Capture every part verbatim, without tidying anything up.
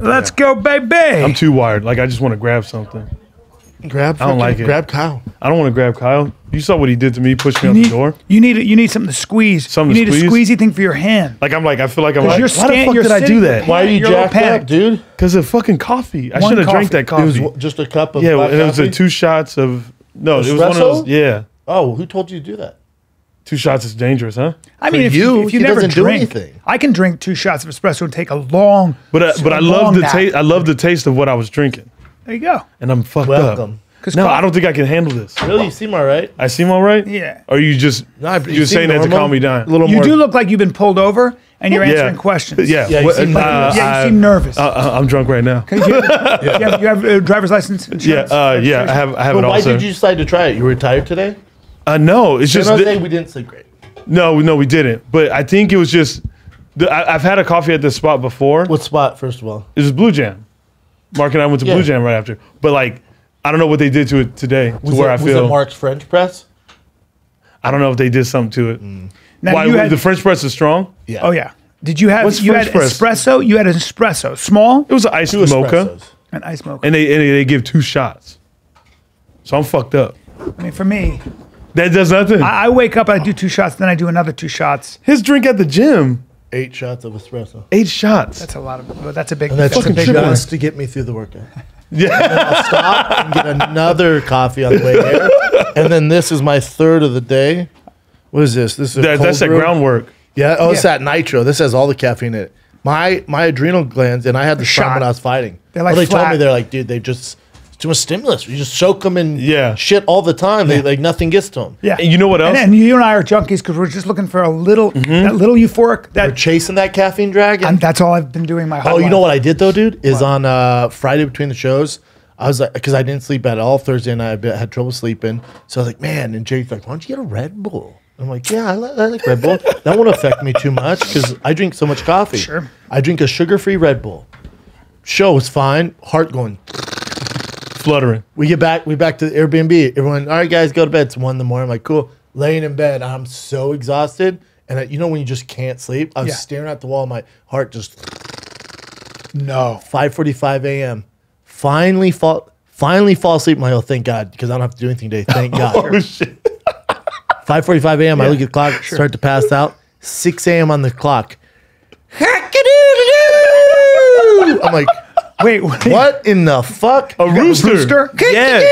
Let's go, baby. I'm too wired. Like, I just want to grab something. Grab. I don't like it. Grab Kyle. I don't want to grab Kyle. You saw what he did to me. Pushed me out the door. You need you need something to squeeze. Something to squeeze. You need a squeezy thing for your hand. Like I'm like I feel like I'm like. Why the fuck did I do that? Why are you jacked up, dude? Because of fucking coffee. I should have drank that coffee. It was just a cup of. Yeah, it was a two shots of. No, it was one of those. Yeah. Oh, who told you to do that? Two shots is dangerous, huh? I mean, if you if you never drink, I can drink two shots of espresso and take a long. But but I love the taste. I love the taste of what I was drinking. There you go. And I'm fucked Welcome. up. No, I don't think I can handle this. Really? You seem all right. I seem all right? Yeah. Or are you just no, you you're saying normal? that to calm me down? A little you more. You do look like you've been pulled over and you're yeah. answering questions. Yeah. Yeah, you, uh, seem, like, uh, yeah, you I, seem nervous. Uh, I'm drunk right now. You have, yeah. you have, you have a driver's license? Insurance, yeah, uh, yeah, I have, I have but it all. Why also. did you decide to try it? You were tired today? Uh, no, it's just. Th day we didn't sleep great. No, no, we didn't. But I think it was just. The, I, I've had a coffee at this spot before. What spot, first of all? It was Blue Jam. Mark and I went to yeah. Blue Jam right after. But, like, I don't know what they did to it today. To was where it, I feel. Was it Mark's French press? I don't know if they did something to it. Mm. Now, Why, you had, the French press is strong? Yeah. Oh, yeah. Did you have What's you French had press? espresso? You had an espresso. Small? It was an iced mocha. An iced mocha. And they, and they give two shots. So I'm fucked up. I mean, for me. That does nothing. I, I wake up, I do two shots, then I do another two shots. His drink at the gym. Eight shots of espresso. Eight shots. That's a lot of. Well, that's a big. And that's a big glass to get me through the workout. Yeah. And then I'll stop and get another coffee on the way there, and then this is my third of the day. What is this? This is that, that's that groundwork. Yeah. Oh, yeah. It's that nitro. This has all the caffeine in it. My my adrenal glands, and I had the shot when I was fighting. They're like well, they flat. told me they're like, dude, they just it's too much stimulus. You just soak them in yeah. shit all the time. Yeah. They like nothing gets to them. Yeah. And you know what else? And, and you and I are junkies because we're just looking for a little mm-hmm. that little euphoric. That, we're chasing that caffeine dragon. I'm, that's all I've been doing my whole. Oh, you life. know what I did though, dude? Is what? on uh, Friday between the shows, I was like, because I didn't sleep at all Thursday, and I had trouble sleeping. So I was like, man. And Jake's like, why don't you get a Red Bull? I'm like, yeah, I, li I like Red Bull. That won't affect me too much because I drink so much coffee. Sure. I drink a sugar-free Red Bull. Show was fine. Heart going. Fluttering. We get back, we back to the Airbnb. Everyone, all right, guys, go to bed. It's one in the morning. I'm like, cool. Laying in bed, I'm so exhausted. And I, you know when you just can't sleep? I was yeah. staring at the wall. My heart just no. five forty-five a m Finally fall. Finally fall asleep. My oh, thank God, because I don't have to do anything today. Thank God. Oh shit. five forty-five a m Yeah. I look at the clock. Sure. Start to pass out. six a m on the clock. I'm like. Wait, wait, what in the fuck? A rooster. rooster? Yes.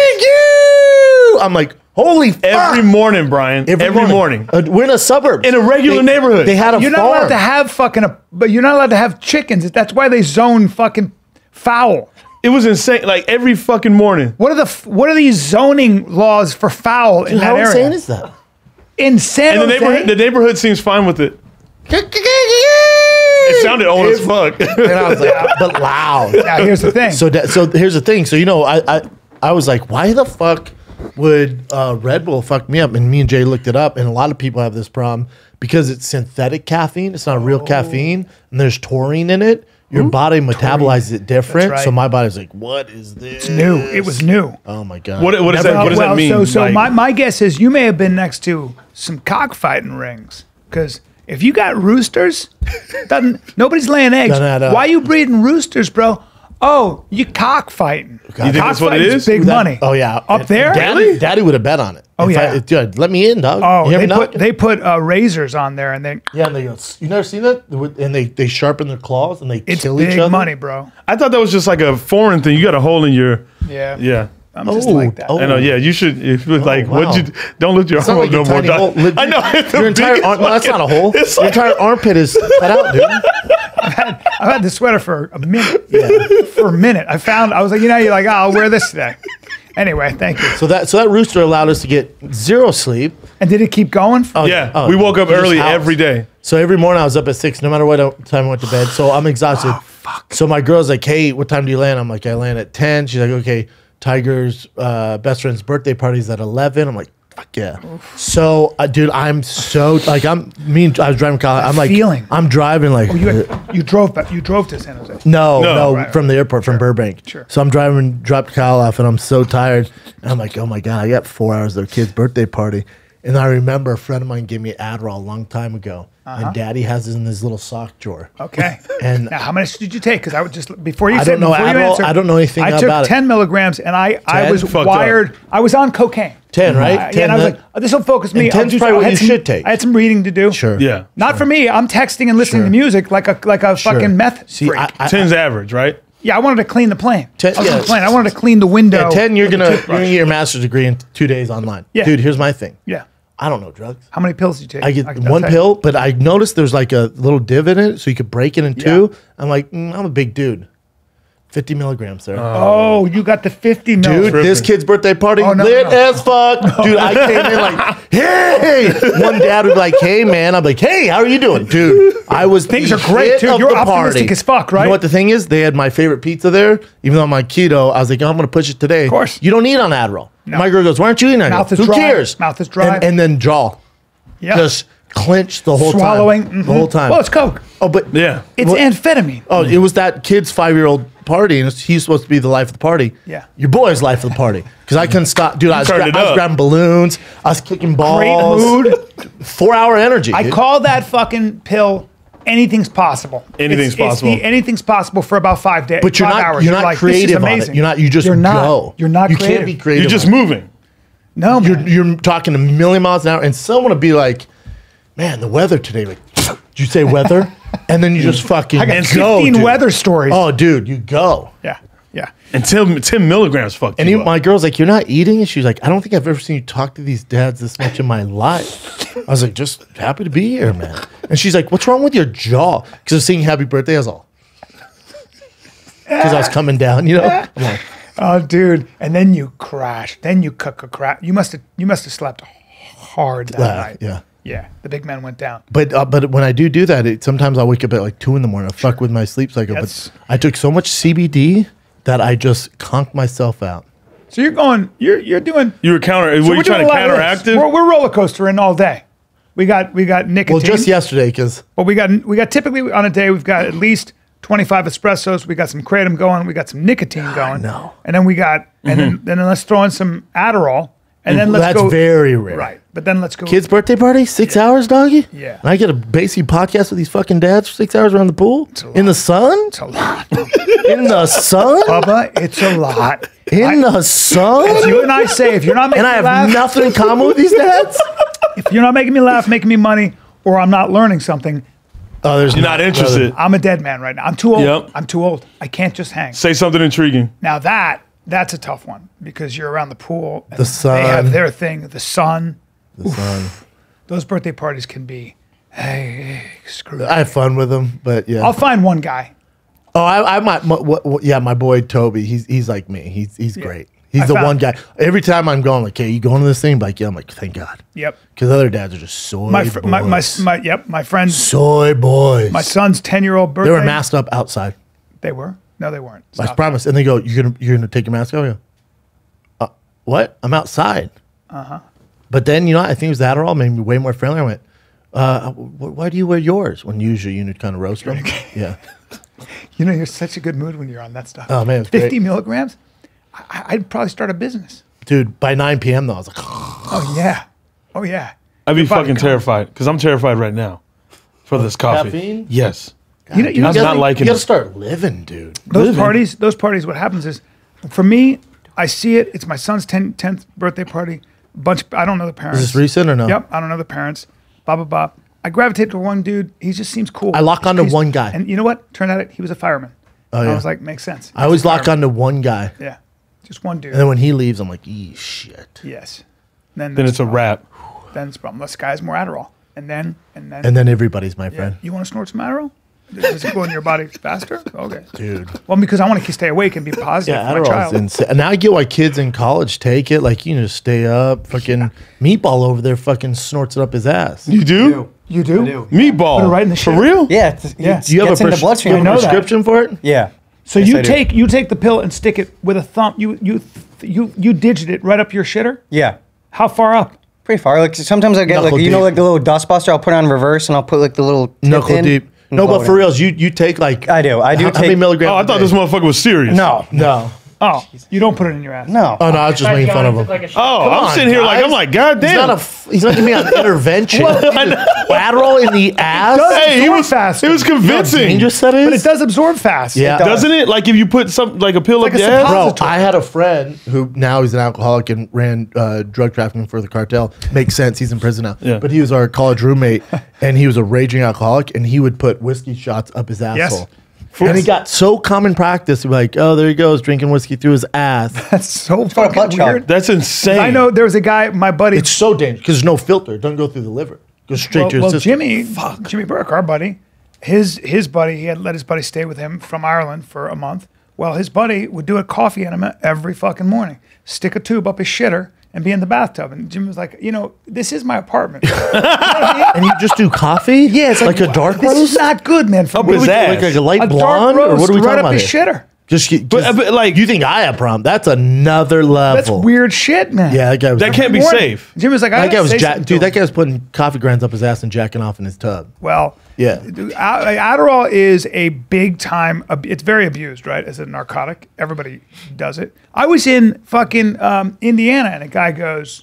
I'm like, holy fuck. Every morning, Brian. Every, Every morning. morning. Uh, we're in a suburb. In a regular they, neighborhood. They had a You're farm. not allowed to have fucking, a, but you're not allowed to have chickens. That's why they zone fucking fowl. It was insane. Like every fucking morning. What are the, what are these zoning laws for fowl Dude, in that area? How insane is that? Insane. And the neighborhood, the neighborhood seems fine with it. It sounded old as fuck, and I was like, but loud. Now here's the thing. So, that, so here's the thing. So you know, I, I, I was like, why the fuck would uh, Red Bull fuck me up? And me and Jay looked it up, and a lot of people have this problem because it's synthetic caffeine. It's not real oh. caffeine, and there's taurine in it. Your Ooh, body metabolizes taurine. it different. Right. So my body's like, what is this? It's new. It was new. Oh my god. What, what, is that, what does well, that mean? So, so like, my my guess is you may have been next to some cockfighting rings because. If you got roosters, doesn't nobody's laying eggs. No, no, no. Why are you breeding roosters, bro? Oh, you cockfighting. You think that's what it is? Big that, money. Oh yeah, up and, there. And Daddy, really? Daddy would have bet on it. Oh if yeah, I, dude, let me in, dog. Oh, you they, put, they put uh, razors on there, and they yeah, and they go. You never seen that? And they they sharpen their claws, and they it's kill each other. It's big money, bro. I thought that was just like a foreign thing. You got a hole in your yeah yeah. I'm oh, just like that. Oh. I know. Yeah, you should. If you're like, oh, wow. what you don't look your arm like no more. Hole. I know. Your entire arm, no, that's not a hole. Your like entire armpit is cut out, dude. I've had, I've had this sweater for a minute. Yeah. For a minute, I found. I was like, you know, you're like, oh, I'll wear this today. Anyway, thank you. So that so that rooster allowed us to get zero sleep. And did it keep going? Oh, yeah, oh, we woke up early every day. So every morning I was up at six, no matter what time I went to bed. So I'm exhausted. Oh, fuck. So my girl's like, hey, what time do you land? I'm like, I land at ten. She's like, okay. Tiger's uh, best friend's birthday party's at eleven. I'm like, fuck yeah. Oof. So, uh, dude, I'm so like I'm. Me and I was driving. College, I'm like, feeling. I'm driving like. Oh, you, had, you drove. You drove to San Jose. No, no, no right, from the airport, sure. from Burbank. Sure. So I'm driving, dropped Kyle off, and I'm so tired. And I'm like, oh my god, I got four hours of their kid's birthday party. And I remember a friend of mine gave me Adderall a long time ago. Uh-huh. And Daddy has it in his little sock drawer. Okay. And now, how much did you take? Because I would just before you. I don't know. Adderall, I don't know anything about it. I took ten milligrams, and I, I was wired. Up. I was on cocaine. Ten, right? Uh, ten, yeah, and I was like, oh, this will focus me. Ten's probably what you some, should take. I had some reading to do. Sure. Yeah. Not sure. for me. I'm texting and listening sure. to music like a like a sure. fucking meth See, freak. I, I, Ten's I, average, right? Yeah, I wanted to clean the plane. Ten, I was yeah. the plane. I wanted to clean the window. Yeah, ten, you're gonna you're gonna get your master's degree in two days online. Yeah. Dude, here's my thing. Yeah. I don't know drugs. How many pills do you take? I get I one pill, but I noticed there's like a little div in it, so you could break it in two. Yeah. I'm like, mm, I'm a big dude. fifty milligrams there. Oh, oh you got the fifty milligrams. Dude, Ripping. This kid's birthday party oh, no, lit no. as fuck. No. Dude, I came in like, hey. One dad would be like, hey, man. I'm like, hey, how are you doing? Dude, I was Things are great, too. You're optimistic party. As fuck, right? You know what the thing is? They had my favorite pizza there. Even though I'm on keto, I was like, oh, I'm going to push it today. Of course. You don't eat on Adderall. No. My girl goes, why aren't you eating on Adderall? Who dry. cares? Mouth is dry. And, and then jaw. Yeah. Just clench the whole Swallowing. time. Swallowing. Mm-hmm. The whole time. Well, it's Coke. Oh, but yeah, it's well, amphetamine. Oh, mm-hmm. It was that kid's five-year-old party, and he's supposed to be the life of the party. Yeah, your boy's life of the party because I couldn't stop, dude. I was, I was grabbing balloons, I was kicking balls. Great mood, four-hour energy. I dude. call that fucking pill. Anything's possible. Anything's it's, possible. It's the, anything's possible for about five days. But you're five not. Hours. You're, you're not like, creative on it. You're not. You just you're not, go. You're not. You creative. can't be creative. You're just moving. No, man. You're, you're talking a million miles an hour, and someone would be like, "Man, the weather today." Like, did you say weather? And then you just fucking I got fifteen go, weather stories. Oh, dude, you go. Yeah, yeah. And Tim, Tim milligrams fucked and you he, up. My girl's like, you're not eating? And she's like, I don't think I've ever seen you talk to these dads this much in my life. I was like, just happy to be here, man. And she's like, what's wrong with your jaw? Because I was singing happy birthday, I was all. Because I was coming down, you know? I'm like, oh, dude. And then you crashed. Then you cook a crap. You must have you must have slept hard that uh, night. Yeah. Yeah, the big man went down. But uh, but when I do do that, it, sometimes I wake up at like two in the morning. I fuck with my sleep cycle. Yes. But I took so much C B D that I just conked myself out. So you're going, you're you're doing. You were counter. So were you trying to counteract it? We're, we're roller coastering all day. We got we got nicotine. Well, just yesterday, because. Well, we got we got typically on a day we've got at least twenty-five espressos. We got some kratom going. We got some nicotine going. No. And then we got mm-hmm. and then, then let's throw in some Adderall. And then let's That's go, very rare. Right. But then let's go. Kids' birthday party? Six yeah. hours, doggy? Yeah. And I get a basic podcast with these fucking dads for six hours around the pool? In the sun? It's a lot. In the sun? Bubba, it's a lot. In I, the sun? As you and I say, if you're not making me laugh. And I have laugh, nothing in common with these dads? If you're not making me laugh, making me money, or I'm not learning something. Oh, there's You're not, not interested. Brother. I'm a dead man right now. I'm too old. Yep. I'm too old. I can't just hang. Say something intriguing. Now that. That's a tough one because you're around the pool. And the sun. They have their thing. The sun. The Oof. sun. Those birthday parties can be, hey, screw I have fun with them, but yeah. I'll find one guy. Oh, I, I might. My, what, what, yeah, my boy Toby. He's he's like me. He's he's yeah. great. He's I the one guy. Every time I'm going, like, hey, you going to this thing? Like, yeah, I'm like, thank God. Yep. Because other dads are just soy my boys. My, my, my, yep, my friends. Soy boys. My son's ten-year-old birthday. They were masked up outside. They were. No, they weren't. Stop I promise. That. And they go, you're gonna you're gonna take your mask off? I go, uh, what? I'm outside. Uh huh. But then you know, I think it was the Adderall made me way more friendly. I went, uh, why do you wear yours when usually you kind of roast them? Yeah. You know, you're such a good mood when you're on that stuff. Oh man, fifty great. milligrams. I, I'd probably start a business. Dude, by nine P M though, I was like, oh yeah, oh yeah. I'd be fucking coffee. terrified because I'm terrified right now for this coffee. Caffeine? Yes. God, you know, you gotta, not liking you gotta start living, dude. Those living. parties, those parties. What happens is, for me, I see it. It's my son's tenth birthday party. Bunch. I don't know the parents. Is this recent or no? Yep. I don't know the parents. Blah blah blah. I gravitate to one dude. He just seems cool. I lock onto one guy. And you know what? Turned out it he was a fireman. Oh yeah. I was like, makes sense. I always lock onto one guy. Yeah, just one dude. And then when he leaves, I'm like, ee shit. Yes. And then then it's problem. a wrap. Then it's a problem. This guy's more Adderall. And then and then and then everybody's my yeah. friend. You want to snort some Adderall? Does it go in your body faster? Okay. Dude. Well, because I want to stay awake and be positive yeah, for my child. Insane. And now I get why kids in college take it. Like, you know, just stay up. Fucking yeah. Meatball over there fucking snorts it up his ass. You do? You do? do. Meatball. Put it right in the shit. For real? Yeah. yeah. Do you have, a, pres bloodstream. You have a prescription that. for it? Yeah. So yes, you I take do. you take the pill and stick it with a thumb. You, you, you, you digit it right up your shitter? Yeah. How far up? Pretty far. Like, sometimes I get, Knuckle like, deep. you know, like the little dustbuster. I'll put it on reverse and I'll put, like, the little Knuckle in. deep. No, but for reals, you you take like I do. I do. How, take, how many milligrams? Oh, I thought this motherfucker was serious. No, no. Oh, you don't put it in your ass. No. Oh, no, I was just making fun of him. Like oh, Come I'm on, sitting here guys. like, I'm like, God damn. He's not, a, he's not giving me an intervention. Adderall in the ass? It hey, he was fast. It was convincing. You know that is? But it does absorb fast. Yeah. It does. Doesn't it? Like if you put some, like a pill like up your ass? Bro, I had a friend who now he's an alcoholic and ran uh, drug trafficking for the cartel. Makes sense. He's in prison now. Yeah. But he was our college roommate and he was a raging alcoholic and he would put whiskey shots up his asshole. Yes. And he got so common practice, like, oh, there he goes, drinking whiskey through his ass. That's so fucking weird. That's insane. I know there was a guy, my buddy. It's so dangerous because there's no filter. It doesn't go through the liver. It goes straight well, to his well, system. Jimmy, Fuck. Jimmy Burke, our buddy, his his buddy, he had let his buddy stay with him from Ireland for a month. Well, his buddy would do a coffee enema every fucking morning, stick a tube up his shitter, and be in the bathtub. And Jim was like, you know, this is my apartment. And you just do coffee? Yeah, it's like, like a dark roast? This is not good, man. For up his ass. Like, like a light a blonde? Dark roast or what are we right talking about? Right up his shitter. Just, just but, but like, you think I have problem? That's another level. That's weird shit, man. Yeah, that guy was. That can't be morning. safe. Jim was like, I that guy was jack, dude. That guy was putting coffee grounds up his ass and jacking off in his tub. Well, yeah. Adderall is a big time. It's very abused, right? As a narcotic, everybody does it. I was in fucking um, Indiana, and a guy goes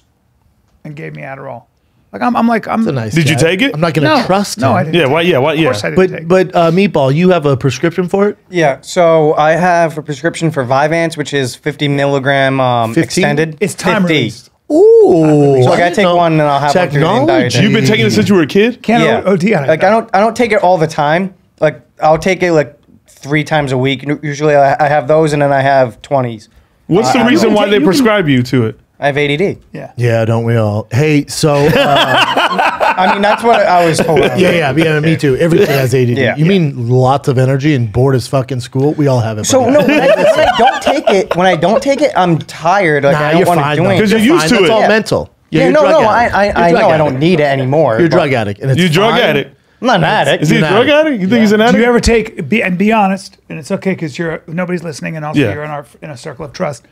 and gave me Adderall. Like I'm, I'm like I'm. Nice did guy. you take it? I'm not gonna no, trust. No, him. I didn't. Yeah, why? Yeah, why? Yeah. Of course I didn't but take but uh, Meatball, you have a prescription for it? Yeah. So I have a prescription for Vyvanse, which is fifty milligram um, extended. It's time released. Ooh. So like I, I take know. one and I'll have one through the entire day. You've been taking it since you were a kid? Can't yeah. O D on it. Like I don't, I don't take it all the time. Like I'll take it like three times a week. Usually I have those and then I have twenties. What's uh, the reason why they prescribe you to it? I have A D D. Yeah. Yeah, don't we all? Hey, so. Uh, I mean, that's what I was told. Yeah, yeah, yeah, me too. Everything has A D D. Yeah. You yeah. mean lots of energy and bored as fucking school? We all have it. So, no, when I, when I don't take it, when I don't take it, I'm tired. Like, nah, I don't want to do it. Because you're used fine. to that's it. It's all yeah. mental. Yeah, yeah no, no, addict. I, I, I know addict. I don't need it anymore. You're a drug addict. And it's you're a drug addict. I'm not an addict. Is he a drug addict? You think he's an addict? Do you ever take, be, and be honest, and it's okay because you're nobody's listening and also you're in, our, in a circle of trust.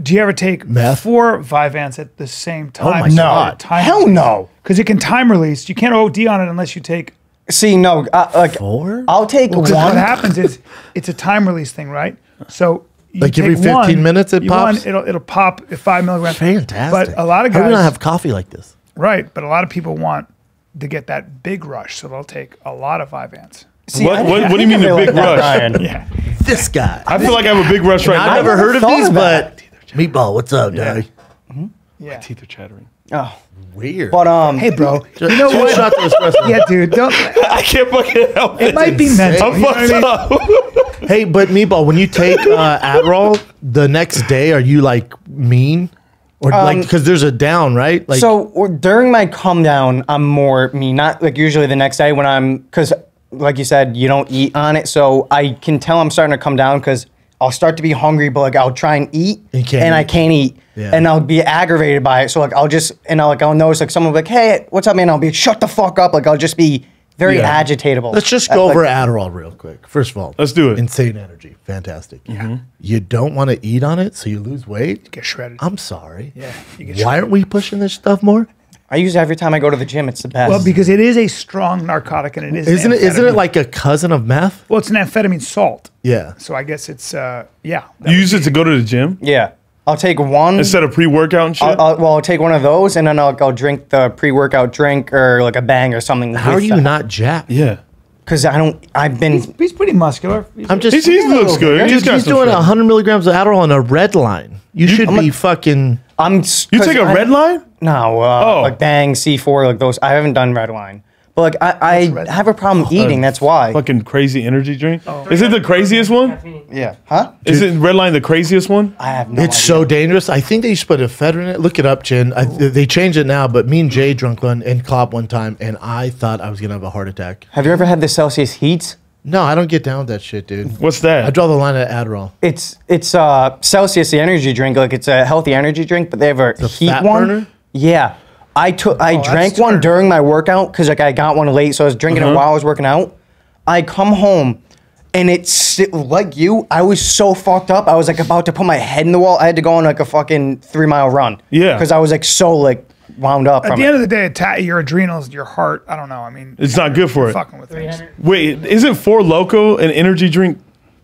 Do you ever take Meth? four Vyvanse at the same time? Oh my so God. Hell no. Because it can time release. You can't O D on it unless you take... See, no. Uh, like, four? I'll take well, one. What happens is it's a time release thing, right? So you like take every fifteen one, minutes it pops? One, it'll, it'll pop at five milligrams. Fantastic. But a lot of guys... How do we not have coffee like this? Right. But a lot of people want to get that big rush. So they'll take a lot of Vyvanse. See, what, what, what do you mean the big rush? Ryan. Yeah. This guy. I this feel like guy. I have a big rush and right I've now. I've never heard of these, but... Meatball, what's up, yeah. Daddy? Mm-hmm. Yeah. My teeth are chattering. Oh, weird. But um, hey, bro, you know what? Yeah, dude, don't. I can't fucking help it. It might be mental. I'm fucked up. Hey, but Meatball, when you take uh, Adderall, the next day, are you like mean? Or um, like, because there's a down, right? Like, so or during my calm down, I'm more mean. Not like usually the next day when I'm, because like you said, you don't eat on it, so I can tell I'm starting to come down because. I'll start to be hungry, but like I'll try and eat, and eat. I can't eat, yeah. and I'll be aggravated by it. So like I'll just and I'll like I'll notice like someone will be like, hey, what's up, man? I'll be shut the fuck up. Like I'll just be very yeah. agitatable. Let's just go At, over like, Adderall real quick. First of all, let's do it. Insane energy, fantastic. Yeah, mm-hmm. You don't want to eat on it, so you lose weight. You get shredded. I'm sorry. Yeah. You get Why shredded. aren't we pushing this stuff more? I use it every time I go to the gym. It's the best. Well, because it is a strong narcotic, and it is isn't it, isn't it like a cousin of meth? Well, it's an amphetamine salt. Yeah. So I guess it's uh yeah. You use it to go to the gym? Yeah. I'll take one instead of pre-workout and shit. I'll, I'll, well, I'll take one of those, and then I'll go drink the pre-workout drink or like a Bang or something. How are you that. not jacked? Yeah. Because I don't. I've been. He's, he's pretty muscular. He's, I'm just. He's, he looks good. He's, he's, he's doing a hundred milligrams of Adderall on a Red Line. You should I'm be like, fucking. I'm. You take a I, Red Line? No. Uh, oh. Like Bang, C four, like those. I haven't done Red Line, but like I, I have a problem oh, eating. That's why. Fucking crazy energy drink. Oh. Is it the craziest one? Yeah. Huh? Dude, is it Red Line the craziest one? I have no. It's idea. so dangerous. I think they used to put ephedrine in it. Look it up, Chin. I, they changed it now, but me and Jay drunk one and Klopp one time, and I thought I was gonna have a heart attack. Have you ever had the Celsius Heats? No, I don't get down with that shit, dude. What's that? I draw the line at Adderall. It's it's uh, Celsius, the energy drink. Like it's a healthy energy drink, but they have a the heat fat one. Burner? Yeah, I took I oh, drank one during my workout because like I got one late, so I was drinking uh-huh. it while I was working out. I come home, and it's like you. I was so fucked up. I was like about to put my head in the wall. I had to go on like a fucking three mile run. Yeah, because I was like so like. wound up. At the end of the day, your adrenals, your heart, I don't know. I mean, it's not good for it. Fucking with things. Wait, isn't Four Loko an energy drink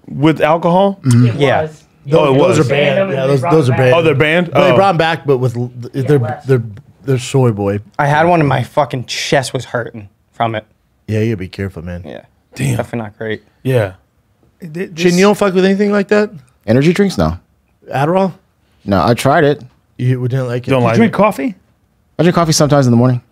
with alcohol? Mm-hmm. Yeah. No, it was. Those are banned. Yeah, those, those are banned. Oh, they're banned? But oh. They brought them back, but with they're, they're, they're, they're soy boy. I had one and my fucking chest was hurting from it. Yeah, you gotta be careful, man. Yeah. Damn. Definitely not great. Yeah. This, Chin, you don't fuck with anything like that? Energy drinks? No. Adderall? No, I tried it. You didn't like it? Don't like it. Do you drink coffee? I drink coffee sometimes in the morning.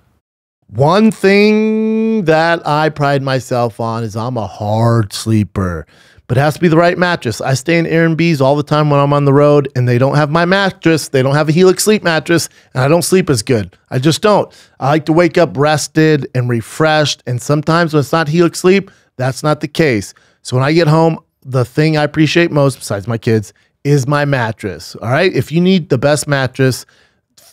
One thing that I pride myself on is I'm a hard sleeper, but it has to be the right mattress. I stay in Airbnbs all the time when I'm on the road, and they don't have my mattress. They don't have a Helix Sleep mattress, and I don't sleep as good. I just don't. I like to wake up rested and refreshed, and sometimes when it's not Helix Sleep, that's not the case. So when I get home, the thing I appreciate most, besides my kids, is my mattress. All right? If you need the best mattress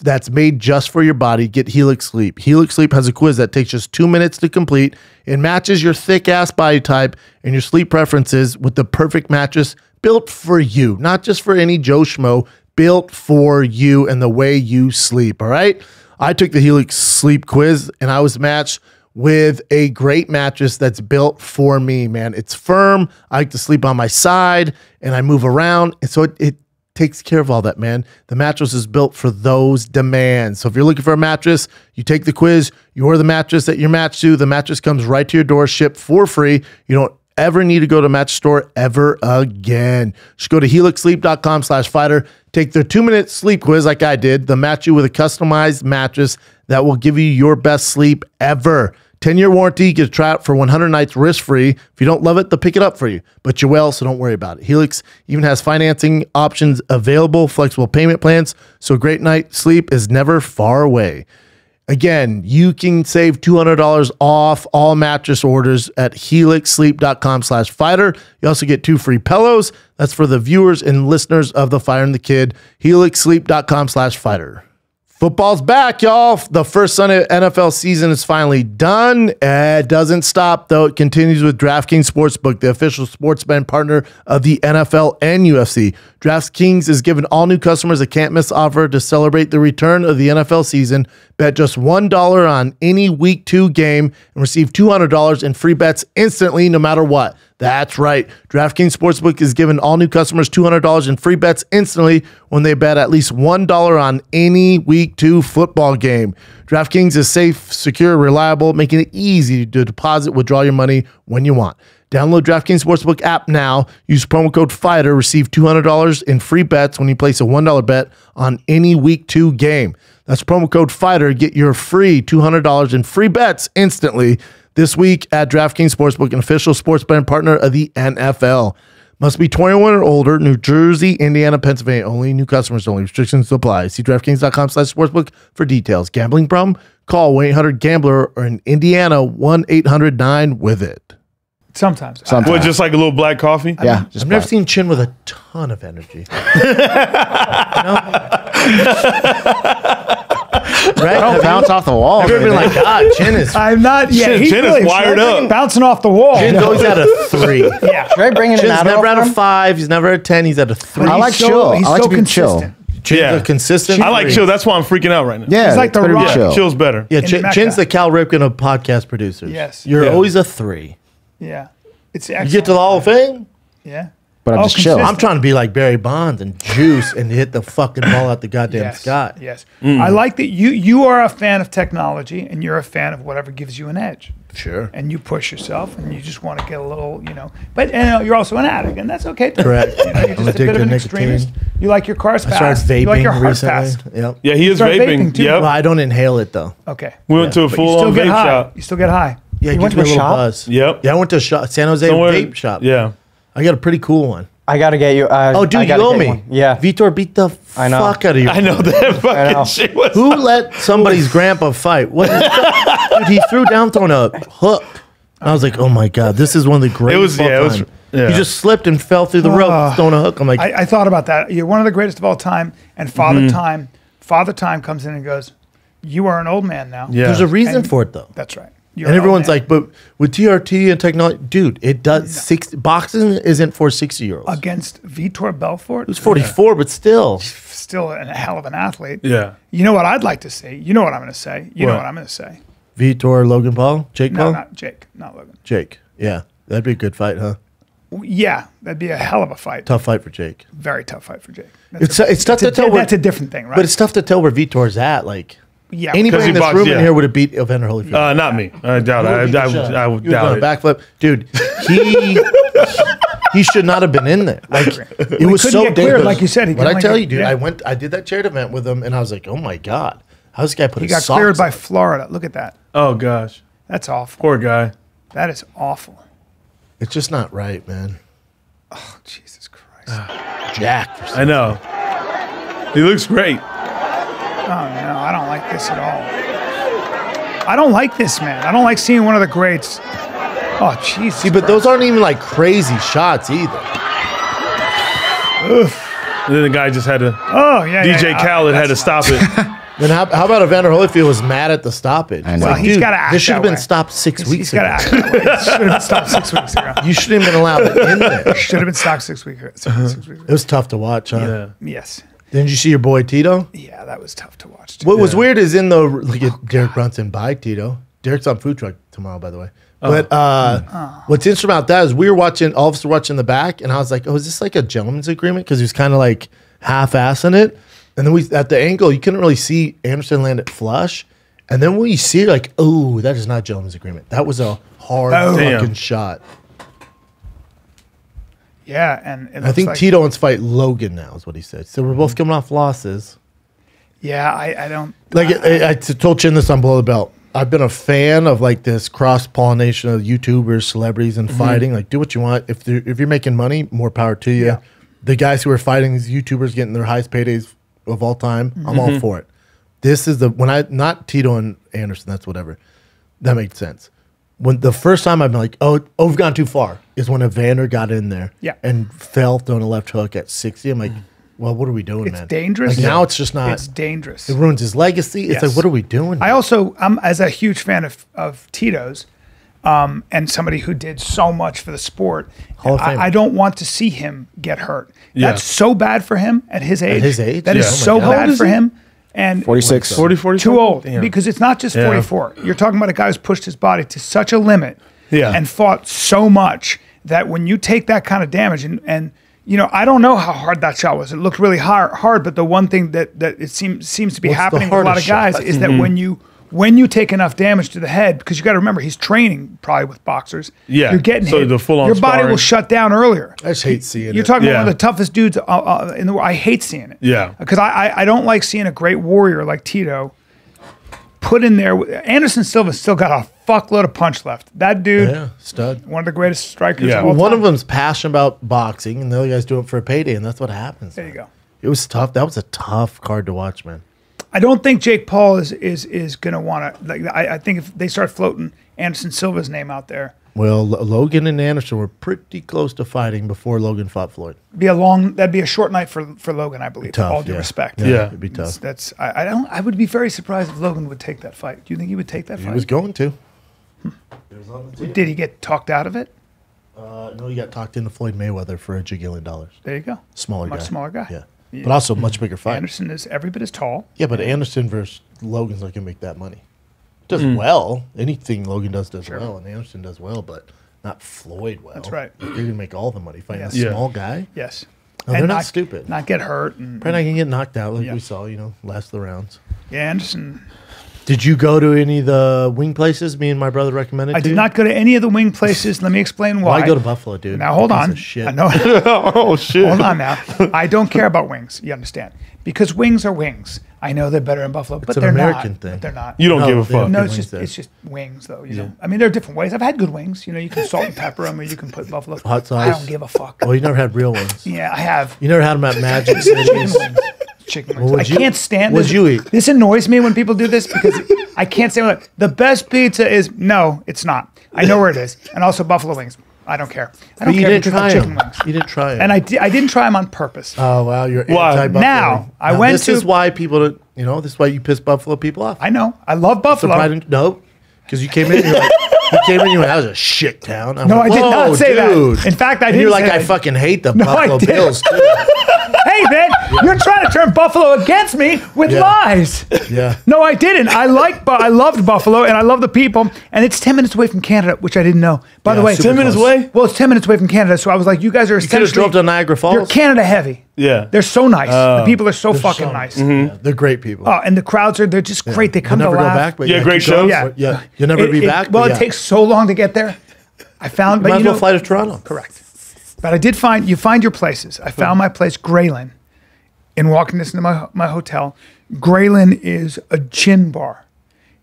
that's made just for your body, get Helix Sleep. Helix Sleep has a quiz that takes just two minutes to complete. It matches your thick-ass body type and your sleep preferences with the perfect mattress built for you, not just for any Joe Schmo, built for you and the way you sleep, all right? I took the Helix Sleep quiz, and I was matched with a great mattress that's built for me, man. It's firm. I like to sleep on my side, and I move around, and so it, it takes care of all that, man. The mattress is built for those demands. So if you're looking for a mattress, you take the quiz, you order the mattress that you're matched to. The mattress comes right to your door, shipped for free. You don't ever need to go to a mattress store ever again. Just go to helix sleep dot com slash fighter. Take their two-minute sleep quiz like I did. They'll match you with a customized mattress that will give you your best sleep ever. ten-year warranty. You get to try it for one hundred nights risk-free. If you don't love it, they'll pick it up for you. But you will, so don't worry about it. Helix even has financing options available, flexible payment plans, so a great night's sleep is never far away. Again, you can save two hundred dollars off all mattress orders at helix sleep dot com slash fighter. You also get two free pillows. That's for the viewers and listeners of The Fire and the Kid. helix sleep dot com slash fighter. Football's back, y'all. The first Sunday N F L season is finally done. It doesn't stop, though. It continues with DraftKings Sportsbook, the official sports betting partner of the N F L and U F C. DraftKings is giving all new customers a can't-miss offer to celebrate the return of the N F L season. Bet just one dollar on any Week two game and receive two hundred dollars in free bets instantly, no matter what. That's right. DraftKings Sportsbook is giving all new customers two hundred dollars in free bets instantly when they bet at least one dollar on any Week two football game. DraftKings is safe, secure, reliable, making it easy to deposit, withdraw your money when you want. Download DraftKings Sportsbook app now. Use promo code FIGHTER. Receive two hundred dollars in free bets when you place a one dollar bet on any Week two game. That's promo code FIGHTER. Get your free two hundred dollars in free bets instantly. This week at DraftKings Sportsbook, an official sports betting partner of the N F L. Must be twenty-one or older, New Jersey, Indiana, Pennsylvania only. New customers only. Restrictions apply. See DraftKings dot com slash sportsbook for details. Gambling problem? Call one eight hundred gambler or in Indiana, one eight hundred nine with it. Sometimes. Sometimes. What, just like a little black coffee? Yeah. I mean, just I've never seen Chin with a ton of energy. Right? No, bounce off the wall. I've never been like, God, Chin is... I'm not... Yeah, Chin, Chin really is wired up. Bouncing off the wall. Chin's no. always at a three. Yeah. Should I bring in Chin's an never at a five. He's never at a ten. He's at a three. I like so, chill. He's I like so to be consistent. Chill. Chin's yeah. consistent. I like chill. That's why I'm freaking out right now. Yeah. He's like the rock. Chill. Chill's better. Yeah, Ch the Chin's the Cal Ripken of podcast producers. Yes. You're yeah. always a three. Yeah. It's you get to the Hall of Fame? Yeah. But I'm All just consistent. chill. I'm trying to be like Barry Bonds and juice and hit the fucking ball out the goddamn yes, sky. Yes. Mm. I like that you you are a fan of technology and you're a fan of whatever gives you an edge. Sure. And you push yourself and you just want to get a little, you know. But you know, you're also an addict, and that's okay. Too. Correct. You know, you're just I'm a bit of an extremist. You like your cars fast. I started vaping you like your heart fast. Yep. Yeah, he is vaping. vaping too. Yep. Well, I don't inhale it, though. Okay. We went yeah. to a full-on vape high. shop. You still get high. Yeah, you, you went to a shop? Buzz. Yep. Yeah, I went to a shop, San Jose Somewhere, vape shop. Yeah. I got a pretty cool one. I got to get you. Uh, oh, dude, you owe me. One. Yeah. Vitor beat the I know. fuck out of you. I know that fucking know. shit was. Who let somebody's grandpa fight? What? Dude, he threw down throwing a hook. And I was like, oh my God, this is one of the greatest. It was, yeah, it was, yeah. He just slipped and fell through the uh, rope throwing a hook. I'm like, I, I thought about that. You're one of the greatest of all time. And Father mm-hmm. Time, Father Time comes in and goes, you are an old man now. Yeah. There's a reason and, for it, though. That's right. You're and everyone's like, but with T R T and technology, dude, it does. No. Six, boxing isn't for sixty year olds. Against Vitor Belfort? Who's forty-four, yeah. but still. Still a hell of an athlete. Yeah. You know what I'd like to see? You know what I'm going to say. You what? know what I'm going to say. Vitor, Logan Paul? Jake no, Paul? No, not Jake. Not Logan. Jake. Yeah. That'd be a good fight, huh? Yeah, that'd be a hell of a fight. Tough fight for Jake. Very tough fight for Jake. That's it's a, it's tough to tell. Where, that's a different thing, right? But it's tough to tell where Vitor's at. Like, yeah, anybody in this boxed, room yeah. in here would have beat Evander Holyfield. Uh, not me. I doubt it. I, I, I, I would doubt it. Backflip, dude. He he should not have been in there. Like, it well, was so dangerous. Like you said, he what I like tell it, you, dude. Yeah. I went. I did that charity event with him, and I was like, oh my god, how this guy put? He his got socks cleared by on? Florida. Look at that. Oh gosh, that's awful. Poor guy. That is awful. It's just not right, man. Oh, Jesus Christ. Uh, Jack. For I know. He looks great. Oh, no. I don't like this at all. I don't like this, man. I don't like seeing one of the greats. Oh, Jesus See, but Christ. Those aren't even like crazy shots either. Oof. And then the guy just had to. Oh, yeah. D J yeah, yeah. Khaled had to stop it. Then how, how about Evander Holyfield was mad at the stoppage? Well, like, he's got to act. This should have been way. stopped six he's, weeks he's ago. Act it should have been stopped six weeks ago. You shouldn't have been allowed in there. Should have been stopped six weeks ago. Six weeks ago. It was tough to watch, huh? Yeah. Yes. Didn't you see your boy Tito? Yeah, that was tough to watch. Too. What yeah. was weird is in the like oh, Derek Brunson by Tito. Derek's on food truck tomorrow, by the way. Oh. But uh, oh. what's interesting about that is we were watching, all of us were watching the back, and I was like, oh, is this like a gentleman's agreement? Because he was kind of like half-assing it. And then we at the angle, you couldn't really see Anderson land it flush. And then when you see it, like, oh, that is not gentleman's agreement. That was a hard oh, fucking damn. shot. Yeah, and it I think like Tito wants to fight Logan now is what he said. So we're both coming off losses. Yeah, I, I don't. Like I, I, I told Chin this on Below the Belt. I've been a fan of like this cross-pollination of YouTubers, celebrities, and mm-hmm. fighting. Like, do what you want. If if you're making money, more power to you. Yeah. The guys who are fighting, these YouTubers getting their highest paydays of all time, I'm mm-hmm. all for it. This is the when I not Tito and Anderson. That's whatever. That makes sense. When the first time I've been like, oh, oh, we've gone too far is when Evander got in there, yeah. and fell throwing a left hook at sixty. I'm like, well, what are we doing, it's man? It's dangerous. Like, now it's just not. It's dangerous. It ruins his legacy. Yes. It's like, what are we doing? I man? also, I'm as a huge fan of of Tito's, um, and somebody who did so much for the sport. Hall of Fame. I, I don't want to see him get hurt. Yeah. That's so bad for him at his age. At his age? That yeah. is oh so God. bad for him. And forty-six. forty, forty, too old. Damn. Because it's not just yeah. forty-four. You're talking about a guy who's pushed his body to such a limit yeah. and fought so much that when you take that kind of damage, and, and you know, I don't know how hard that shot was. It looked really hard, hard but the one thing that, that it seems seems to be What's happening with a lot of guys shot? is mm-hmm. that when you When you take enough damage to the head, because you got to remember he's training probably with boxers. Yeah, you're getting so hit. The full on your body sparring. will shut down earlier. I just hate seeing you're it. You're talking yeah. about one of the toughest dudes uh, uh, in the world. I hate seeing it. Yeah, because I, I I don't like seeing a great warrior like Tito put in there. Anderson Silva still got a fuckload of punch left. That dude, yeah, stud, one of the greatest strikers. Yeah, of all well, one time. of them's passionate about boxing, and the other guy's doing it for a payday, and that's what happens. There man. you go. It was tough. That was a tough card to watch, man. I don't think Jake Paul is is is gonna want to. Like, I, I think if they start floating Anderson Silva's name out there, well, L Logan and Anderson were pretty close to fighting before Logan fought Floyd. Be a long. That'd be a short night for for Logan, I believe. Tough, all due yeah. respect. Yeah, yeah, it'd be tough. It's, that's. I, I don't. I would be very surprised if Logan would take that fight. Do you think he would take that he fight? He was going to. Hmm. Was Did he get talked out of it? Uh, no, he got talked into Floyd Mayweather for a gigillion dollars. There you go. Smaller Much guy. Much smaller guy. Yeah. Yeah. But also much bigger fight. Anderson is every bit as tall. Yeah, but Anderson versus Logan's not going to make that money. Does mm. well. Anything Logan does does sure. well, and Anderson does well, but not Floyd well. That's right. You're going to make all the money fighting yes. a small yeah. guy. Yes. No, and they're not, not stupid. Not get hurt. And, Probably not going to get knocked out like yeah. we saw, you know, last of the rounds. Yeah, Anderson. Did you go to any of the wing places me and my brother recommended? I did you? not go to any of the wing places. Let me explain why. Well, I go to Buffalo, dude. Now, hold on. Shit. I know. oh, shit. Hold on now. I don't care about wings. You understand? Because wings are wings. I know they're better in Buffalo, it's but an they're American not. Thing. But they're not. You don't no, give a fuck. No, it's just, it's just wings, though. You yeah. know? I mean, there are different ways. I've had good wings. You know, you can salt and pepper them, or you can put buffalo. Hot sauce. I don't give a fuck. Oh, you never had real ones. Yeah, I have. You never had them at Magic Cities. Chicken wings. Well, I you, can't stand this. You eat? This annoys me when people do this because I can't stand it. The best pizza is no, it's not. I know where it is, and also buffalo wings. I don't care. I don't but you care didn't try chicken wings. You didn't try it, and I di I didn't try them on purpose. Oh wow, you're well, anti-buffalo. Now I now, went this to. This is why people don't. You know, this is why you piss buffalo people off. I know. I love buffalo. Surprising, no, because you came in. You're like, you came in and you went, that was a shit town. I'm no, like, I did not say dude. that. In fact, I and didn't. You're like, say I that. fucking hate the no, Buffalo Bills too. Hey, man, you're trying to turn Buffalo against me with yeah. lies. Yeah. No, I didn't. I like, but I loved Buffalo and I love the people. And it's ten minutes away from Canada, which I didn't know. By yeah, the way, ten minutes away. Well, it's ten minutes away from Canada, so I was like, you guys are essentially. You could have dropped on Niagara Falls. You're Canada heavy. Yeah. They're so nice. Uh, the people are so fucking so, nice. Mm-hmm. yeah, they're great people. Oh, and the crowds are, they're just great. Yeah. They come to laugh. Back, but yeah, yeah, great shows. Yeah. yeah, you'll never it, be it, back. Well, yeah. it takes so long to get there. I found, you but might you know, well fly to Toronto. Correct. But I did find, you find your places. I found my place, Grayland, in walking this into my, my hotel. Grayland is a gin bar.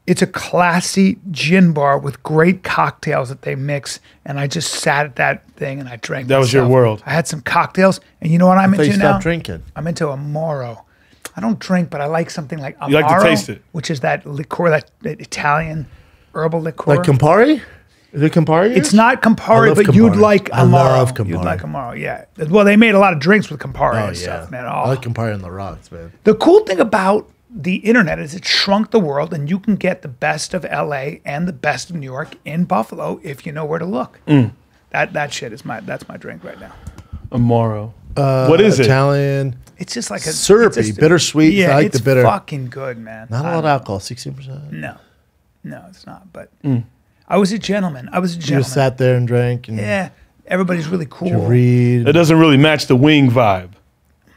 It's a classy gin bar with great cocktails that they mix. And I just sat at that thing and I drank. That myself. was your world. I had some cocktails. And you know what I'm I into you now? Stop drinking. I'm into Amaro. I don't drink, but I like something like Amaro. You like to taste it. Which is that liqueur, that, that Italian herbal liqueur. Like Campari? Is it Campari? It's not Campari, but Campari. you'd like Amaro. I love Campari. You'd like Amaro, yeah. Well, they made a lot of drinks with Campari oh, and yeah. stuff, man. Oh. I like Campari on the rocks, man. The cool thing about the internet is it shrunk the world, and you can get the best of L A and the best of New York in Buffalo if you know where to look. Mm. That that shit is my that's my drink right now. Amaro. Uh, what is Italian? it? Italian. It's just like a syrupy, just, bittersweet. Yeah, I like it's the bitter. fucking good, man. Not a lot of alcohol, sixteen percent. No, no, it's not. But. Mm. I was a gentleman. I was a gentleman. You just sat there and drank. And yeah. Everybody's really cool. You read. It doesn't really match the wing vibe.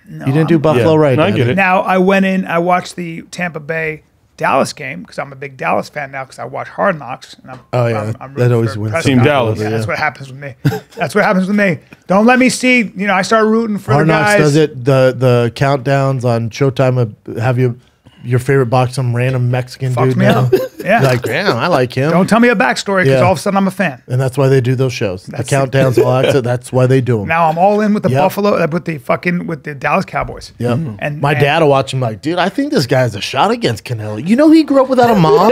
No, you didn't I'm, do Buffalo yeah, right. No, I get it. Now, I went in. I watched the Tampa Bay-Dallas game because I'm a big Dallas fan now because I watch Hard Knocks. And I'm, oh, yeah. I'm, I'm that always wins. Team Dallas. Yeah, yeah. That's what happens with me. That's what happens with me. Don't let me see. You know, I start rooting for Hard the guys. Hard Knocks does it. The, the countdowns on Showtime have you – your favorite box, some random Mexican Fucks dude me now. Up. Yeah. Like, damn, I like him. Don't tell me a backstory because yeah. all of a sudden I'm a fan. And that's why they do those shows. That's the countdowns, all access, that's why they do them. Now I'm all in with the yep. Buffalo, with the fucking, with the Dallas Cowboys. Yeah. Mm-hmm. And my and, dad will watch him like, dude, I think this guy's a shot against Canelo. You know, he grew up without a mom.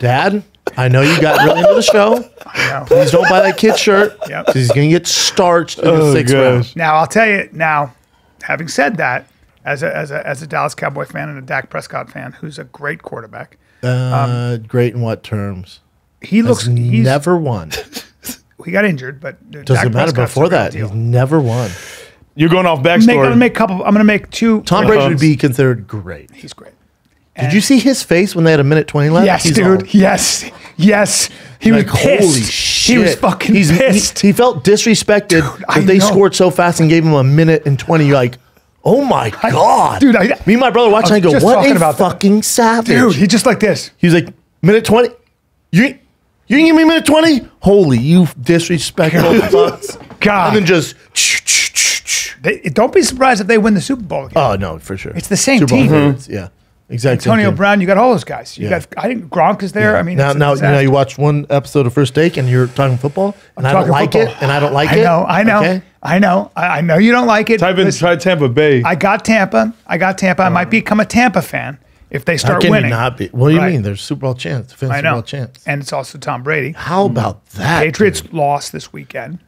Dad, I know you got really into the show. I know. Please don't buy that kid's shirt. Yep. He's going to get starched in oh, the sixth round. Now I'll tell you, now, having said that, As a, as, a, as a Dallas Cowboy fan and a Dak Prescott fan, who's a great quarterback. Uh, um, great in what terms? He looks he's, never won. He got injured, but doesn't Dak matter. Prescott's before that, deal. he's never won. You're going off backstory. Make, I'm gonna make couple. I'm gonna make two. Tom Brady would be considered great. He's great. And did you see his face when they had a minute twenty left? Yes, he's dude. Old. Yes, yes. He like, was pissed. Holy shit. He was fucking he's, pissed. He, he felt disrespected dude, that they know. scored so fast and gave him a minute and twenty. You're like. Oh my God. I, dude, I, me and my brother watching, I, I go, what a about fucking that. savage. Dude, he just like this. He's like, minute twenty? You you can give me minute twenty? Holy, you disrespectful fucks. God. And then just. They, don't be surprised if they win the Super Bowl again. Oh, no, for sure. It's the same Super team. Bowl mm-hmm. Yeah, exactly. Antonio Brown, you got all those guys. You yeah. got, I think Gronk is there. Yeah. I mean, now, now, now you watch one episode of First Take and you're talking football, and I'm I don't like football. it, and I don't like I it. I know, I know. Okay? I know. I, I know you don't like it. Type in try Tampa Bay. I got Tampa. I got Tampa. I um, might become a Tampa fan if they start how can winning. You not be? What do you right. mean? There's Super Bowl chance. Defense I know. Super Bowl chance. And it's also Tom Brady. How about that? The Patriots dude? lost this weekend.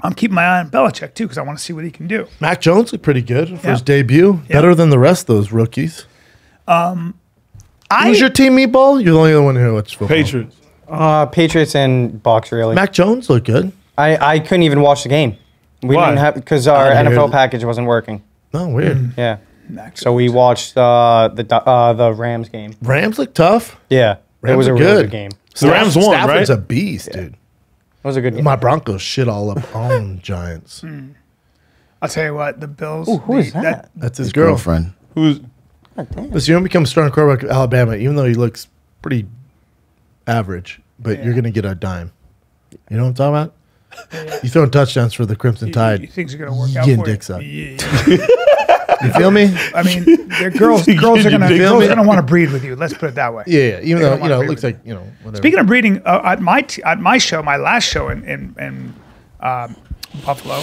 I'm keeping my eye on Belichick, too, because I want to see what he can do. Mac Jones looked pretty good for yeah. his debut. Yeah. Better than the rest of those rookies. Um, I, Who's your team, Meatball? You're the only one who watches football. Patriots. Uh, Patriots and Bucs, really. Mac Jones looked good. I, I couldn't even watch the game. We Why? didn't have because our N F L package wasn't working. Oh, weird. Mm. Yeah, Max so we watched uh, the uh, the Rams game. Rams look tough. Yeah, Rams it was a good. really good game. So the Rams won, Stafford's right? Stafford's a beast, yeah. dude. It was a good game. My Broncos shit all up on Giants. Mm. I'll tell you what, the Bills. Ooh, who is that? that? That's his, his girlfriend. Who's? Oh, damn. So you don't become starting quarterback of Alabama, even though he looks pretty average, but yeah. you're gonna get a dime. You know what I'm talking about? Yeah. You throwing touchdowns for the Crimson you, Tide. You think it's going to work you out for dicks you. Up. Yeah. You feel me? I mean, their girls girls are going to want to breed with you. Let's put it that way. Yeah, yeah. even they're though you know it looks like you know. Whatever. Speaking of breeding, uh, at my t at my show, my last show in in, in um, Buffalo,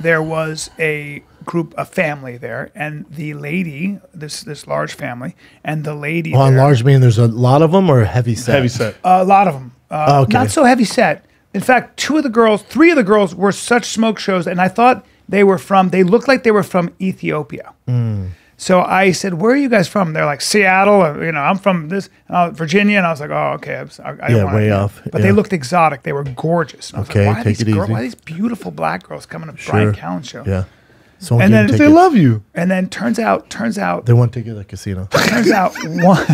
there was a group, a family there, and the lady, this this large family, and the lady. Oh, there, large meaning there's a lot of them, or heavy set. Heavy set. Uh, a lot of them. Uh, oh, okay. Not so heavy set. In fact, two of the girls, three of the girls were such smoke shows, and I thought they were from, they looked like they were from Ethiopia. Mm. So I said, where are you guys from? They're like, Seattle, or, you know, I'm from this, uh, Virginia, and I was like, oh, okay. I was, I, I yeah, way off. But yeah. they looked exotic. They were gorgeous. And I was okay, like, why, take are these it girl, easy. why are these beautiful black girls coming to sure. Brian Callen's show? Yeah. Someone and then tickets. They love you. And then turns out, turns out. They want to get a casino. Turns out one.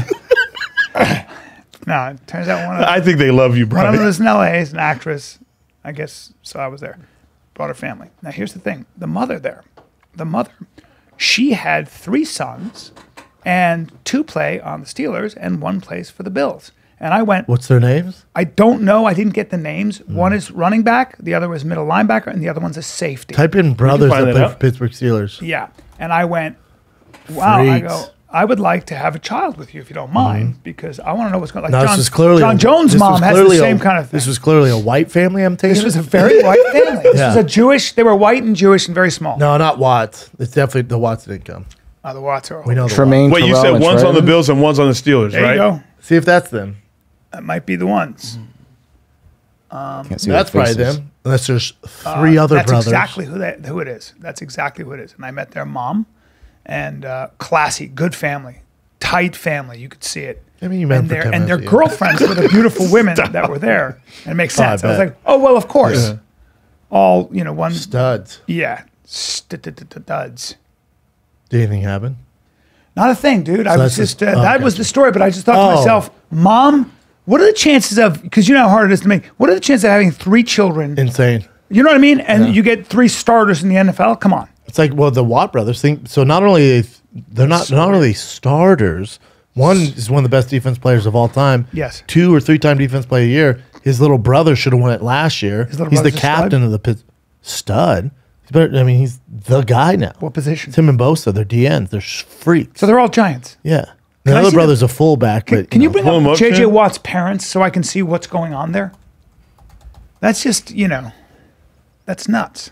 No, it turns out one of them. I think they love you, Brian. One of them is in L A, is an actress, I guess. So I was there. Brought her family. Now, here's the thing. The mother there, the mother, she had three sons and two play on the Steelers and one plays for the Bills. And I went. What's their names? I don't know. I didn't get the names. Mm. One is running back. The other was middle linebacker. And the other one's a safety. Type in brothers that play for Pittsburgh Steelers. Yeah. And I went, wow. Freaks. I go, I would like to have a child with you if you don't mind, mm. because I want to know what's going on. Like no, John, John Jones' mom has the same a, kind of thing. This was clearly a white family, I'm taking. This was a very white family. This yeah. was a Jewish. They were white and Jewish and very small. No, not Watts. It's definitely the Watts didn't come. Uh, the Watts are. We know the Tremaine. Wait, you said one's Trenton? On the Bills and one's on the Steelers, there right? You go. See if that's them. That might be the ones. Mm. Um, Can't see that's probably them. Unless there's three uh, other that's brothers. That's exactly who that who it is. That's exactly who it is. And I met their mom. And uh, classy, good family, tight family. You could see it. I mean, you and their, and their girlfriends were the beautiful women that were there. And it makes sense. Oh, I, I was like, oh, well, of course. Yeah. All, you know, one. Studs. Yeah. Studs. Did anything happen? Not a thing, dude. So I was just, uh, oh, that okay. was the story. But I just thought oh. to myself, Mom, what are the chances of, because you know how hard it is to make, what are the chances of having three children? Insane. You know what I mean? And yeah. you get three starters in the N F L? Come on. It's like, well, the Watt brothers think so. Not only they're not so, not only starters. One is one of the best defense players of all time. Yes, two or three time defense player a year. His little brother should have won it last year. He's the captain of the pit, stud. He's better. I mean, he's the guy now. What position? It's him and Bosa. They're D Ns. They're freaks. So they're all giants. Yeah. The other brother's a fullback. Can, but, can you, know, you bring up J J. Watt's parents so I can see what's going on there? That's just you know, that's nuts.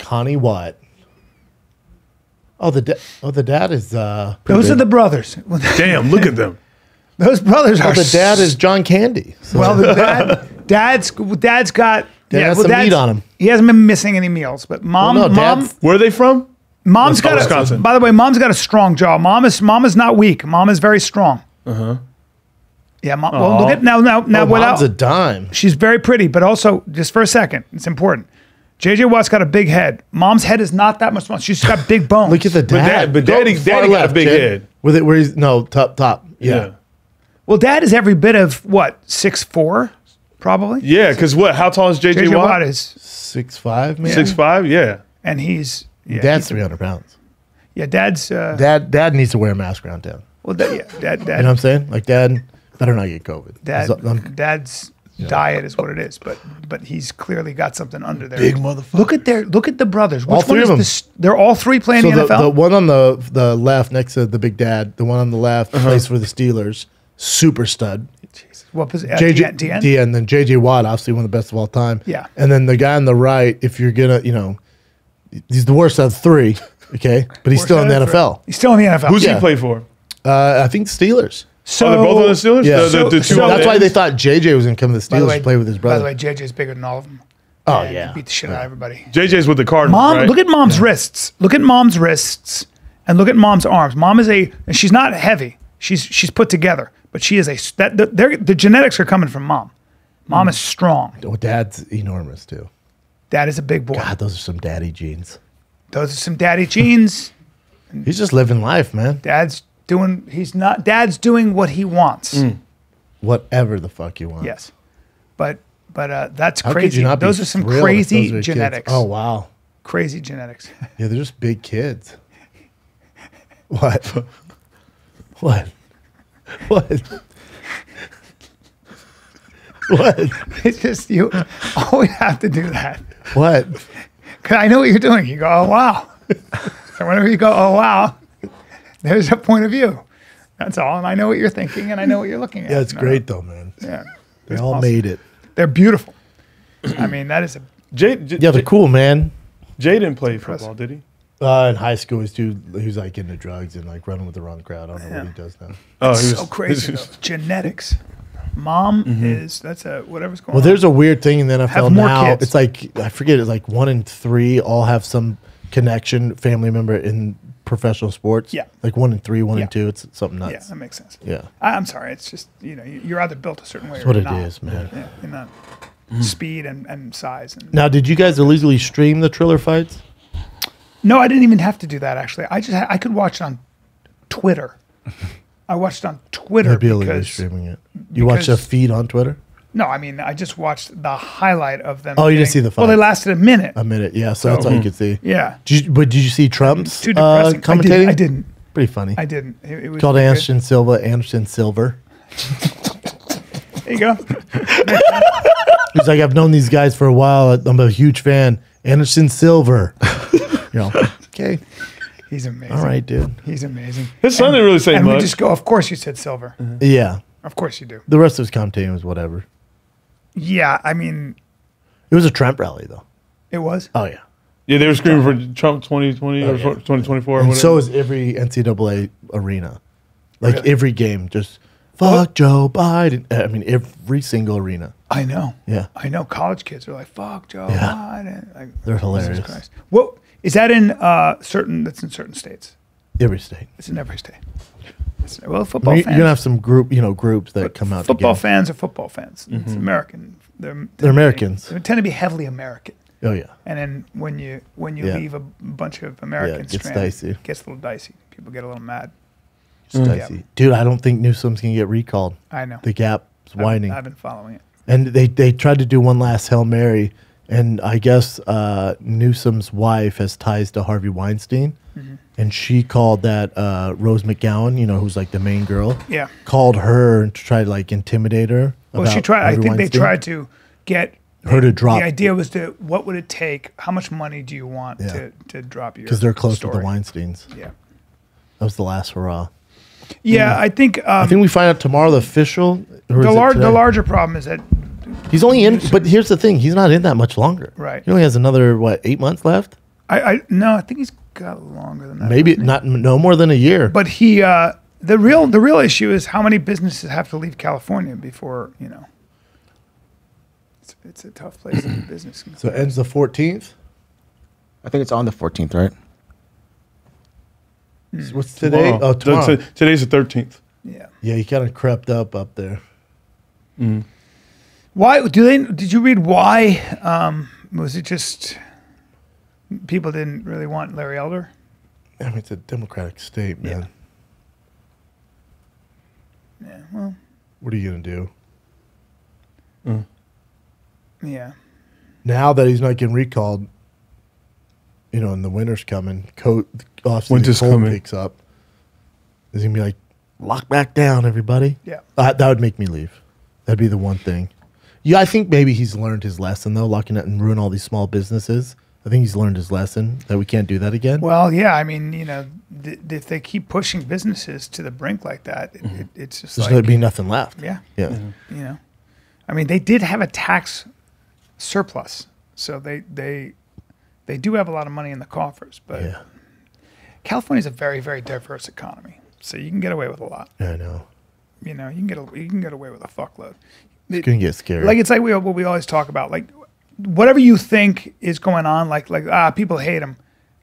Connie Watt. Oh, the oh the dad is. Uh, Those good. Are the brothers. Damn! Look at them. Those brothers well, are. The dad is John Candy. So. Well, the dad, dad's dad's got. Dad yeah, has well, some dad's, meat on him. He hasn't been missing any meals, but mom, well, no, mom. Where are they from? Mom's got. Wisconsin. A, by the way, mom's got a strong jaw. Mom is mom is not weak. Mom is very strong. Uh huh. Yeah, mom. Aww. Well, look at now now now. Oh, without, mom's a dime. She's very pretty, but also just for a second, it's important. J J. Watt's got a big head. Mom's head is not that much smaller. She's got big bones. Look at the dad. But, dad, but daddy, daddy, daddy left, got a big Jay. Head. With it, where he's no top, top. Yeah. yeah. Well, dad is every bit of what six foot four, probably. Yeah, because what? How tall is J J. J J. Watt? Watt is six foot five, maybe. six foot five, yeah. And he's yeah, dad's he's, three hundred pounds. Yeah, dad's uh, dad. Dad needs to wear a mask around town. Well, dad, yeah, dad, dad. You know what I'm saying? Like dad better not get COVID. Dad, I'm, dad's. Yeah. Diet is what it is, but but he's clearly got something under there. Big motherfucker. Look at their look at the brothers. Which all three one is of them. This, they're all three playing so the, the N F L. The one on the the left next to the big dad, the one on the left uh-huh. plays for the Steelers. Super stud. Jesus. What was J J D N? Then J J Watt, obviously one of the best of all time. Yeah. And then the guy on the right, if you're gonna, you know, he's the worst out of three. Okay, but he's worst still in the N F L. Three. He's still in the N F L. Who's yeah. he play for? Uh, I think Steelers. So oh, they're both on the Steelers? Yeah. The, the, the two so, that's why they thought J J was going to come to the Steelers the way, to play with his brother. By the way, J J's bigger than all of them. Oh, yeah. yeah. He beat the shit yeah. out of everybody. J J's with the Cardinals, Mom, right? Look at Mom's yeah. wrists. Look at Mom's wrists and look at Mom's arms. Mom is a – she's not heavy. She's she's put together, but she is a – that the, the genetics are coming from Mom. Mom mm. is strong. Oh, Dad's enormous, too. Dad is a big boy. God, those are some daddy genes. Those are some daddy genes. He's just living life, man. Dad's – Doing, he's not, dad's doing what he wants. Mm. Whatever the fuck you want. Yes. But, but, uh, that's How crazy. Those are some crazy are genetics. Kids. Oh, wow. Crazy genetics. Yeah, they're just big kids. What? What? What? What? It's just, you always have to do that. What? Cause I know what you're doing. You go, oh, wow. So whenever you go, oh, wow. There's a point of view. That's all. And I know what you're thinking and I know what you're looking at. Yeah, it's no. great though, man. Yeah. They all awesome. Made it. They're beautiful. I mean, that is a... Jay, J yeah, they're J cool, man. Jay didn't play impressive. Football, did he? Uh, in high school, he's dude who's like into drugs and like running with the wrong crowd. I don't know yeah. what he does now. Oh, it's he was, so crazy. Was, genetics. Mom mm-hmm. is, that's a, whatever's going well, on. Well, there's a weird thing in the N F L have now. Kids. It's like, I forget, it's like one in three all have some connection, family member in... professional sports, yeah, like one in three, one yeah. in two, it's something nuts. Yeah, that makes sense. Yeah, I, I'm sorry, it's just you know you're either built a certain way. That's or what it not. Is, man. Yeah, you're not mm. speed and, and size. And now, did you guys illegally stream the Triller fights? No, I didn't even have to do that, actually. I just I could watch it on Twitter. I watched it on Twitter. Maybe because, illegal streaming it. You watched a feed on Twitter? No, I mean, I just watched the highlight of them. Oh, getting, you didn't see the fight? Well, they lasted a minute. A minute, yeah. So, so that's all you could see. Yeah. Did you, but did you see Trump's Too depressing. Uh, commentating? I didn't, I didn't. Pretty funny. I didn't. It, it was called Anderson good. Silva, Anderson Silver. There you go. He's like, I've known these guys for a while. I'm a huge fan. Anderson Silver. You know, okay. He's amazing. All right, dude. He's amazing. His son didn't really say and much. And we just go, of course you said Silver. Mm-hmm. Yeah. Of course you do. The rest of his commentating was whatever. Yeah, I mean. It was a Trump rally, though. It was? Oh, yeah. Yeah, they were screaming for Trump twenty twenty oh, or yeah. twenty twenty-four. And or so is every N C double A arena. Like really? Every game, just fuck oh. Joe Biden. I mean, every single arena. I know. Yeah. I know. College kids are like, fuck Joe yeah. Biden. Like, they're hilarious. Jesus Christ. What, is that in uh, certain, that's in certain states? Every state. It's in every state. It's, well, football I mean, fans. You're going to have some group, you know, groups that but come out Football together. Fans are football fans. Mm-hmm. It's American. They're, they're Americans. Be, they tend to be heavily American. Oh yeah, and then when you when you yeah. leave a bunch of Americans, yeah, it gets dicey. It gets a little dicey. People get a little mad. It's mm. dicey, yeah. Dude. I don't think Newsom's gonna get recalled. I know the gap's widening. I've, I've been following it. And they they tried to do one last Hail Mary, and I guess uh, Newsom's wife has ties to Harvey Weinstein, mm-hmm. and she called that uh, Rose McGowan, you know, who's like the main girl. Yeah, called her to try to like intimidate her. Well, about she tried. Harvey I think Weinstein. They tried to get. Her to drop. The idea was to, what would it take? How much money do you want yeah. to, to drop your Because they're close story. To the Weinsteins. Yeah. That was the last hurrah. Yeah, yeah. I think... Um, I think we find out tomorrow the official... The, lar the larger problem is that... He's only in... But here's the thing. He's not in that much longer. Right. He only has another, what, eight months left? I, I No, I think he's got longer than that. Maybe not. No more than a year. But he... Uh, the real the real issue is how many businesses have to leave California before, you know... It's a tough place in business. So it ends the fourteenth? I think it's on the fourteenth, right? Mm. So what's today? Tomorrow. Oh, tomorrow. Today's the thirteenth. Yeah. Yeah, he kind of crept up up there. Mm. Why do they? Did you read why? Um, was it just people didn't really want Larry Elder? I mean, it's a Democratic state, man. Yeah. Yeah. Well, what are you gonna do? Mm. Yeah. Now that he's not getting recalled, you know, and the winter's coming, coat off winter's cold coming. Picks up. Is he gonna be like, lock back down, everybody? Yeah. Uh, that would make me leave. That'd be the one thing. Yeah, I think maybe he's learned his lesson though, locking up and ruin all these small businesses. I think he's learned his lesson that we can't do that again. Well, yeah, I mean, you know, th if they keep pushing businesses to the brink like that, it, mm-hmm. it, it's just there's like, gonna be nothing left. Yeah. Yeah. Mm-hmm. You know, I mean, they did have a tax. Surplus, so they they they do have a lot of money in the coffers, but yeah. California is a very very diverse economy, so you can get away with a lot. I know. You know, you can get a, you can get away with a fuckload. It's it, gonna get scary. Like it's like we what we always talk about, like whatever you think is going on, like like ah people hate him.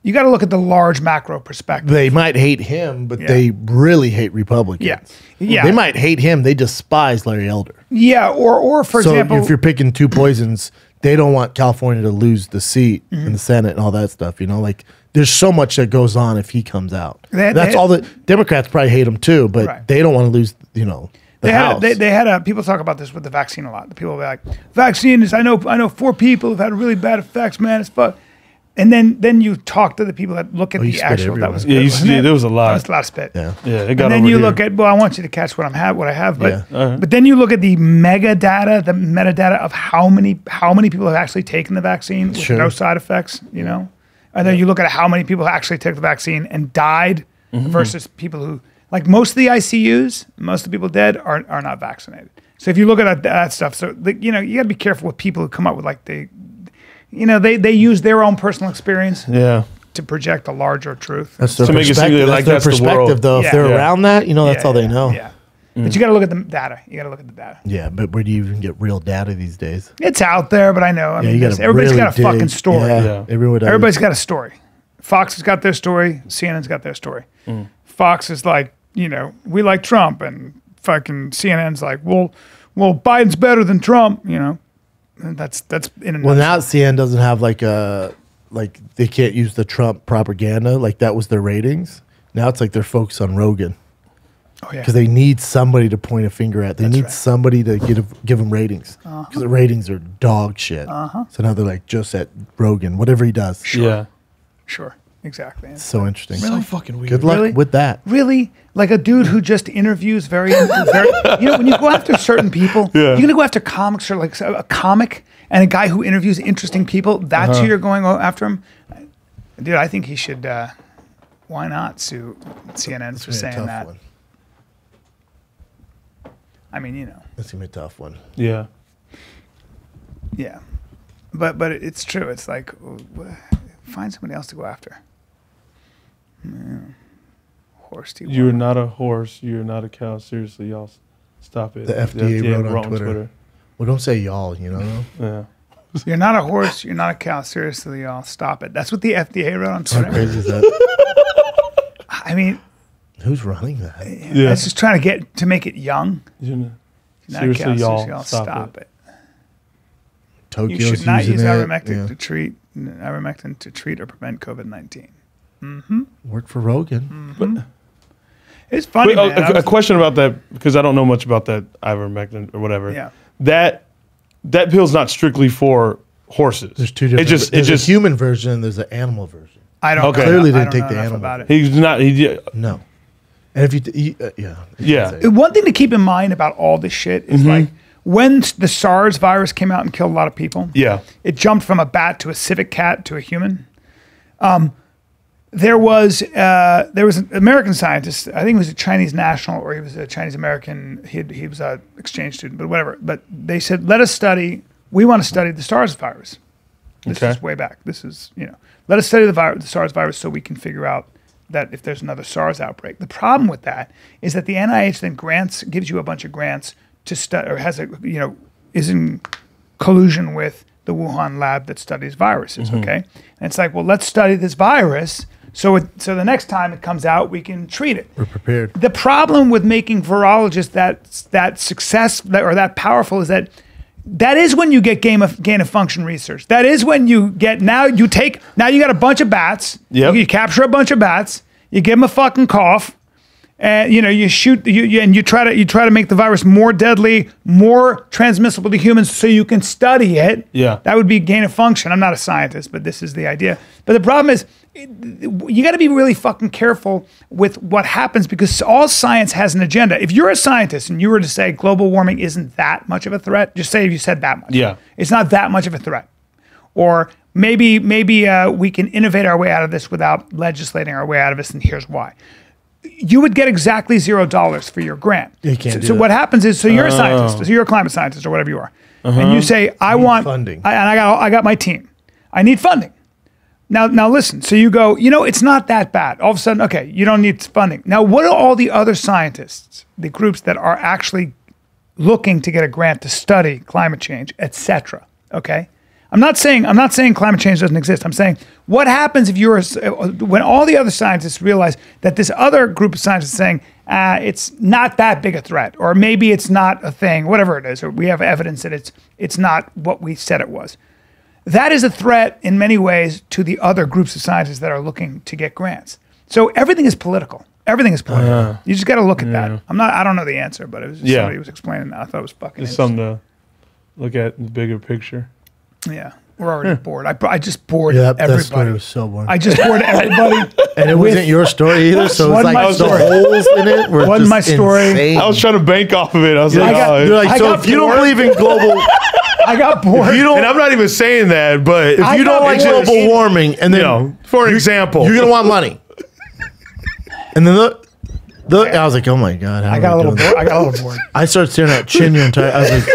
You got to look at the large macro perspective. They might hate him, but yeah. they really hate Republicans. Yeah. yeah, they might hate him. They despise Larry Elder. Yeah, or or for so example, if you're picking two poisons. They don't want California to lose the seat mm-hmm. in the Senate and all that stuff. You know, like there's so much that goes on if he comes out. They had, That's they, all the Democrats probably hate him too, but right. they don't want to lose, you know, the they House. Had a, they, they had a, people talk about this with the vaccine a lot. The people be like, vaccine is, I know, I know four people who've had really bad effects, man, it's fuck. And then, then you talk to the people that look at oh, the actual. That was good, yeah, you see, there was a lot. That was a lot of spit. Yeah, yeah. It got and then over you here. Look at well, I want you to catch what I'm have, what I have, but yeah. uh-huh. but then you look at the mega data, the metadata of how many how many people have actually taken the vaccine with sure. no side effects, you know, and then yeah. you look at how many people actually took the vaccine and died mm-hmm. versus people who like most of the I C Us, most of the people dead are are not vaccinated. So if you look at that, that stuff, so the, you know you got to be careful with people who come up with like the. You know, they, they use their own personal experience yeah. to project a larger truth. That's their so perspective, like that's that's their perspective the though. Yeah. If they're yeah. around that, you know, that's yeah, all yeah, they know. Yeah. Mm. But you got to look at the data. You got to look at the data. Yeah, but where do you even get real data these days? It's out there, but I know. I yeah, mean, you gotta everybody's really got a dig. Fucking story. Yeah, yeah. Everyone everybody's got a story. Fox has got their story. C N N's got their story. Mm. Fox is like, you know, we like Trump. And fucking C N N's like, well, well, Biden's better than Trump, you know. That's that's in a well now C N N doesn't have like a like they can't use the Trump propaganda. Like that was their ratings. Now it's like they're focused on Rogan. Oh yeah, because they need somebody to point a finger at. They That's need right. somebody to get a, give them ratings because uh-huh. the ratings are dog shit. Uh-huh. So now they're like just at Rogan, whatever he does. Sure. Yeah, sure, exactly. It's so interesting. Really so fucking weird. Good luck really? with that. Really, like a dude who just interviews very, very. You know, when you go after certain people, yeah. you're gonna go after comics or like a comic and a guy who interviews interesting people. That's uh-huh. who you're going after him, dude. I think he should. Uh, why not sue C N N That's for saying that? One. I mean, you know. That's gonna be a tough one. Yeah. Yeah, but but it's true. It's like find somebody else to go after. Horse. You're not a horse. You're not a cow. Seriously, y'all, stop it. The F D A, the F D A wrote, wrote on, on Twitter. Twitter. Well, don't say y'all. You know. Yeah. You're not a horse. You're not a cow. Seriously, y'all, stop it. That's what the F D A wrote on Twitter. How crazy is that? I mean. Who's running that? Yeah. I was just trying to get to make it young. Not seriously, y'all, stop, stop it. it. Tokyo's you should not use it. ivermectin yeah. to treat ivermectin to treat or prevent COVID nineteen. Mm-hmm. Worked for Rogan. Mm-hmm. But it's funny. Wait, man, a, a question about that because I don't know much about that ivermectin or whatever. Yeah. That that pill's not strictly for horses. There's two different. It just there's it just a human version. And there's an animal version. I don't okay. know, clearly I didn't I don't take know the animal about it. He's not. He no. And if you, t uh, yeah, yeah. One thing to keep in mind about all this shit is mm-hmm. like when the SARS virus came out and killed a lot of people. Yeah, it jumped from a bat to a civet cat to a human. Um, there was uh, there was an American scientist. I think he was a Chinese national, or he was a Chinese American. He had, he was an exchange student, but whatever. But they said, let us study. We want to study the SARS virus. This okay. is way back. This is you know, let us study the virus, the SARS virus, so we can figure out. That if there's another SARS outbreak, the problem with that is that the N I H then grants gives you a bunch of grants to study or has a you know is in collusion with the Wuhan lab that studies viruses. Mm-hmm. Okay, and it's like, well, let's study this virus so it, so the next time it comes out we can treat it. We're prepared. The problem with making virologists that that success that, or that powerful is that. That is when you get game of, gain of function research. That is when you get, now you take, now you got a bunch of bats. Yep. You, you capture a bunch of bats. You give them a fucking cough. And you know, you shoot, you, you, and you try to you try to make the virus more deadly, more transmissible to humans so you can study it. Yeah. That would be gain of function. I'm not a scientist, but this is the idea. But the problem is, you got to be really fucking careful with what happens because all science has an agenda. If you're a scientist and you were to say global warming isn't that much of a threat, just say if you said that much. Yeah. It's not that much of a threat. Or maybe, maybe uh, we can innovate our way out of this without legislating our way out of this, and here's why. You would get exactly zero dollars for your grant. You can't so do so that. What happens is, so you're oh. a scientist, so you're a climate scientist or whatever you are, uh-huh. and you say, I you want funding. I, and I got, I got my team. I need funding. Now, now listen, so you go, you know, it's not that bad. All of a sudden, okay, you don't need funding. Now, what are all the other scientists, the groups that are actually looking to get a grant to study climate change, et cetera, okay? I'm not saying I'm not saying climate change doesn't exist. I'm saying what happens if you're when all the other scientists realize that this other group of scientists is saying uh, it's not that big a threat, or maybe it's not a thing, whatever it is, or we have evidence that it's it's not what we said it was. That is a threat in many ways to the other groups of scientists that are looking to get grants. So everything is political. Everything is political. Uh, you just got to look at yeah. that. I'm not. I don't know the answer, but it was just yeah. somebody was explaining that. I thought it was fucking. It's something to look at in the bigger picture. Yeah, we're already yeah. bored. I, I just bored yeah, that, everybody. That story was so boring. I just bored everybody. And it wasn't your story either, so it's like the holes in it were just my story. Insane. I was trying to bank off of it. I was yeah, like, I got, oh, you're like, I so if you don't believe in global... I got bored. You don't, and I'm not even saying that, but if I you don't like global in, warming, and then, you know, for an example... You're going to want money. And then the... the I was like, oh my God. How I, got a little bored. I got a little bored. I started staring at Chin your entire... I was like...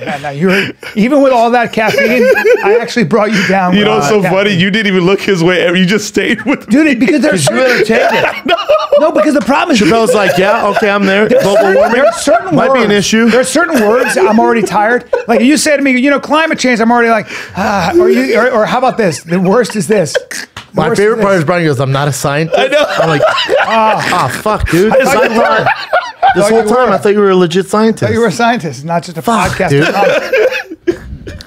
Yeah, no, you were, even with all that caffeine, I actually brought you down. You know, it's so caffeine. Funny. You didn't even look his way. You just stayed with dude me. Because there's you entertained it. No. No, because the problem is Chappelle's like, yeah, okay, I'm there. There's global certain, warming there are certain might words. Be an issue. There are certain words I'm already tired. Like you said to me, you know, climate change. I'm already like, ah, or, you, or, or how about this? The worst is this. The My favorite is part is Brian goes, I'm not a scientist. I know. I'm like, ah, oh, oh, fuck, dude. I This whole time, were. I thought you were a legit scientist. I thought you were a scientist, not just a Fuck, podcaster.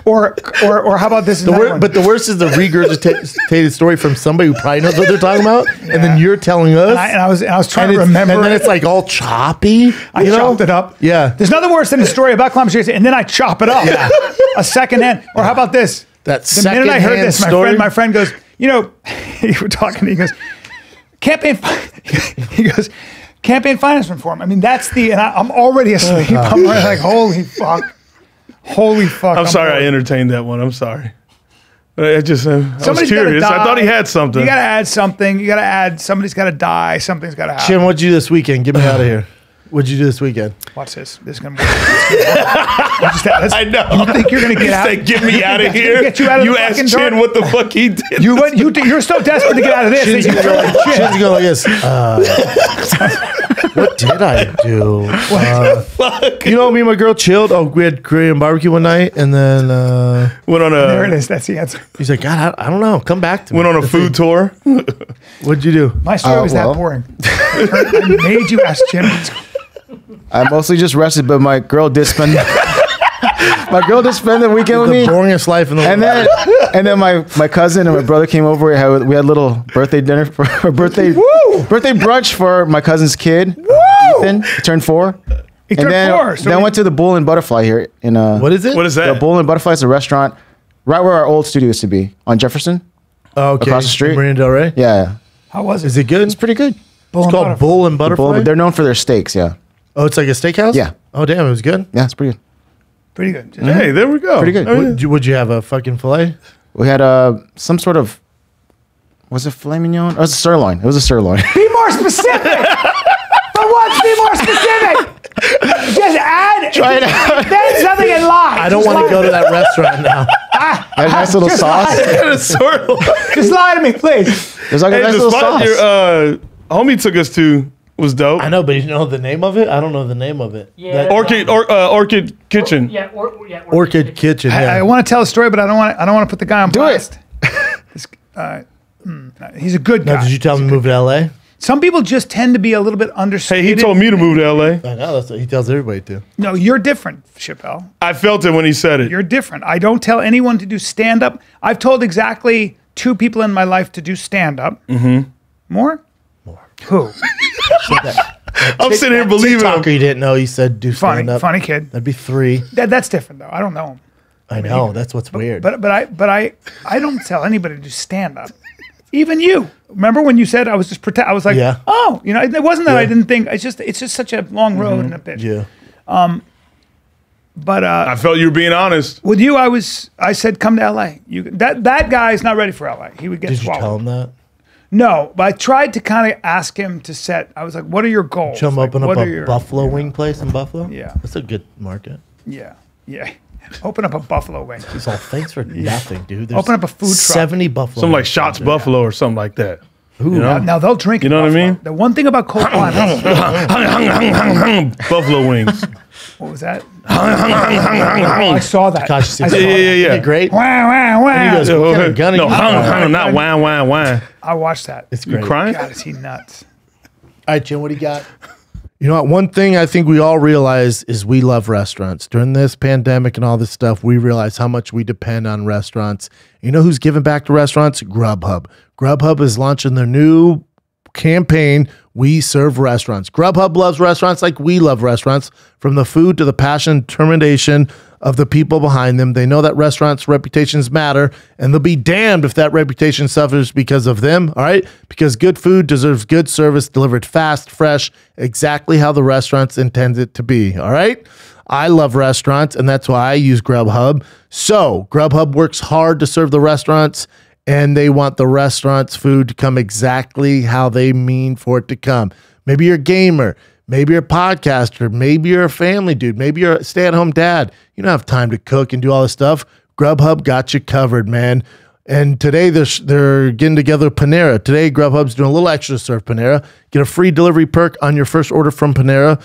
Or, or, or how about this? The wor- but the worst is the regurgitated story from somebody who probably knows what they're talking about, yeah. and then you're telling us. And I, and I was, I was trying to remember, and then it. it's like all choppy. I you chopped know? it up. Yeah. There's nothing worse than the story about climate change, and then I chop it up. Yeah. A second hand. Or how about this? That the second minute I heard this, my story? friend, my friend goes, you know, you were talking to me, he goes, campaign. He goes. Campaign finance reform. I mean, that's the, and I, I'm already asleep. Oh, I'm already like, holy fuck. Holy fuck. I'm, I'm sorry bored. I entertained that one. I'm sorry. I just, I somebody's was curious. I thought he had something. You got to add something. You got to add, somebody's got to die. Something's got to happen. Jim, what'd you do this weekend? Get me out of here. What'd you do this weekend? Watch this. This is going to be. I know. You think you're going to get out? Like, get me out of here. Get you out of you the asked fucking Chin dark? What the fuck he did. You went, you, you're so desperate to get out of this. Chin's going like, Chin. Chin's going like this. Uh, what did I do? What uh, the fuck? You know, me and my girl chilled. Oh, we had Korean barbecue one night, and then uh, went on a. There it is. That's the answer. He's like, God, I, I don't know. Come back to went me. Went on a food That's tour. What'd you do? My story uh, was well. that boring. I made you ask Jim. I mostly just rested, but my girl did spend. My girl just spent the weekend with the me. The boringest life in the world. And then, and then my, my cousin and my brother came over. We had, we had a little birthday dinner for her birthday. Woo! Birthday brunch for my cousin's kid. Woo! Ethan, he turned four. He and turned then, four. So then we went to the Bull and Butterfly here in uh. What is it? What is that? The Bull and Butterfly is a restaurant, right where our old studio used to be on Jefferson. Oh, okay. Across the street. In Marina Del Rey. Yeah. How was it? Is it good? It's pretty good. Bull it's and called Butterfly. Bull and Butterfly. The Bull, they're known for their steaks. Yeah. Oh, it's like a steakhouse. Yeah. Oh, damn! It was good. Yeah, it's pretty good. Pretty good. Mm-hmm. Hey, there we go. Pretty good. Oh, yeah. Would you, would you have a fucking filet? We had uh, some sort of, was it filet mignon? Or was it sirloin? It was a sirloin. Be more specific. For once, be more specific. Just add. Try it out. There's nothing in line. I don't just want to go to that restaurant now. I, I, a nice little sauce. Just lie to me, please. There's like hey, a nice little sauce. Your, uh, homie took us to. Was dope. I know, but you know the name of it? I don't know the name of it. Yeah, Orchid, or, uh, Orchid Kitchen. Or, yeah, or, yeah, Orchid, Orchid Kitchen. Kitchen yeah. I, I want to tell a story, but I don't want. I don't want to put the guy on blast. Do it. This, uh, mm, he's a good guy. Now, did you tell he's him to move to L A? Some people just tend to be a little bit understated. Hey, he told me to move to L A. I know. That's what he tells everybody to. No, you're different, Chappelle. I felt it when he said it. You're different. I don't tell anyone to do stand up. I've told exactly two people in my life to do stand up. Mm-hmm. More. Who? that, that I'm sitting here believing him. You didn't know. He said, "Do stand funny, up." Funny kid. That'd be three. That, that's different though. I don't know him. I, I mean, know. He, that's what's but, weird. But but I but I I don't tell anybody to do stand up. Even you. Remember when you said I was just pretend? I was like, yeah. oh, you know, it wasn't that yeah. I didn't think. It's just it's just such a long road mm-hmm. and a bitch. Yeah. Um. But uh, I felt you were being honest with you. I was. I said, "Come to L A." You that that guy is not ready for L A. He would get. Did swallowed. You tell him that? No, but I tried to kind of ask him to set. I was like, "What are your goals?" Chum like, open up a your, buffalo you know, wing place in Buffalo. Yeah, that's a good market. Yeah, yeah. Open up a buffalo wing. He's all thanks for nothing, dude. There's open up a food truck. Seventy buffalo. Something like Shots there. Buffalo or something like that. Ooh, you know? now, now they'll drink. You know buffalo. what I mean? The one thing about cold climate. Buffalo wings. What was that? I saw that. I saw yeah, that. yeah, yeah, yeah. Great. Wow, wow, wow. And he goes, oh, okay. gun no, hung, hung, not wow, wow, wow. I watched that. It's great. You crying? God, is he nuts? All right, Jim, what do you got? You know what? One thing I think we all realize is we love restaurants. During this pandemic and all this stuff, we realize how much we depend on restaurants. You know who's giving back to restaurants? Grubhub. Grubhub is launching their new campaign, We Serve Restaurants. Grubhub loves restaurants like we love restaurants. From the food to the passion and determination of the people behind them, they know that restaurants' reputations matter, and they'll be damned if that reputation suffers because of them. All right, because good food deserves good service, delivered fast, fresh, exactly how the restaurants intend it to be. All right, I love restaurants, and that's why I use Grubhub. So Grubhub works hard to serve the restaurants, and they want the restaurant's food to come exactly how they mean for it to come. Maybe you're a gamer. Maybe you're a podcaster. Maybe you're a family dude. Maybe you're a stay-at-home dad. You don't have time to cook and do all this stuff. Grubhub got you covered, man. And today they're, they're getting together Panera. Today Grubhub's doing a little extra to serve Panera. Get a free delivery perk on your first order from Panera.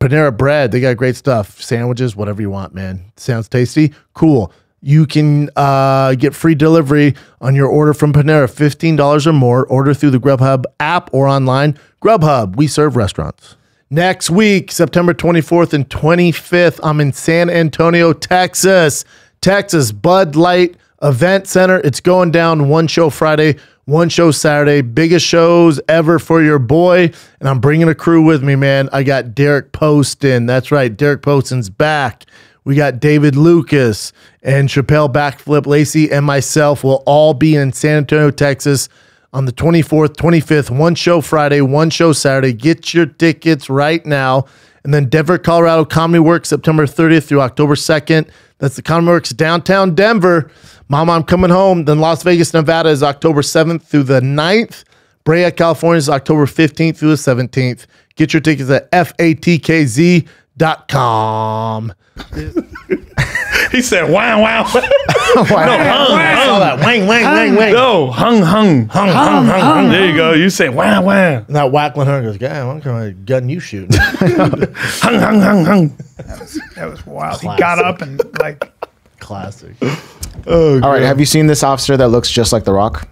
Panera bread, they got great stuff. Sandwiches, whatever you want, man. Sounds tasty? Cool. You can uh, get free delivery on your order from Panera, fifteen dollars or more. Order through the Grubhub app or online. Grubhub, we serve restaurants. Next week, September twenty-fourth and twenty-fifth, I'm in San Antonio, Texas. Texas, Bud Light Event Center. It's going down. One show Friday, one show Saturday. Biggest shows ever for your boy. And I'm bringing a crew with me, man. I got Derek Poston. That's right. Derek Poston's back. We got David Lucas and Chappelle, Backflip, Lacey, and myself will all be in San Antonio, Texas on the twenty-fourth, twenty-fifth. One show Friday, one show Saturday. Get your tickets right now. And then Denver, Colorado, Comedy Works, September thirtieth through October second. That's the Comedy Works downtown Denver. Mama, I'm coming home. Then Las Vegas, Nevada is October seventh through the ninth. Brea, California is October fifteenth through the seventeenth. Get your tickets at fatkz dot com. He said, "Wow, wow, wow!" No, hung, wang, wang, wang, wang. No, hung, hung, hung, hung, hung. There you go. You said, "Wow, wow." And that whackling hung goes, "God, what kind of gun you shooting?" Hung, hung, hung, hung. That was, that was wild. Classic. He got up and like classic. Oh, all right, have you seen this officer that looks just like The Rock?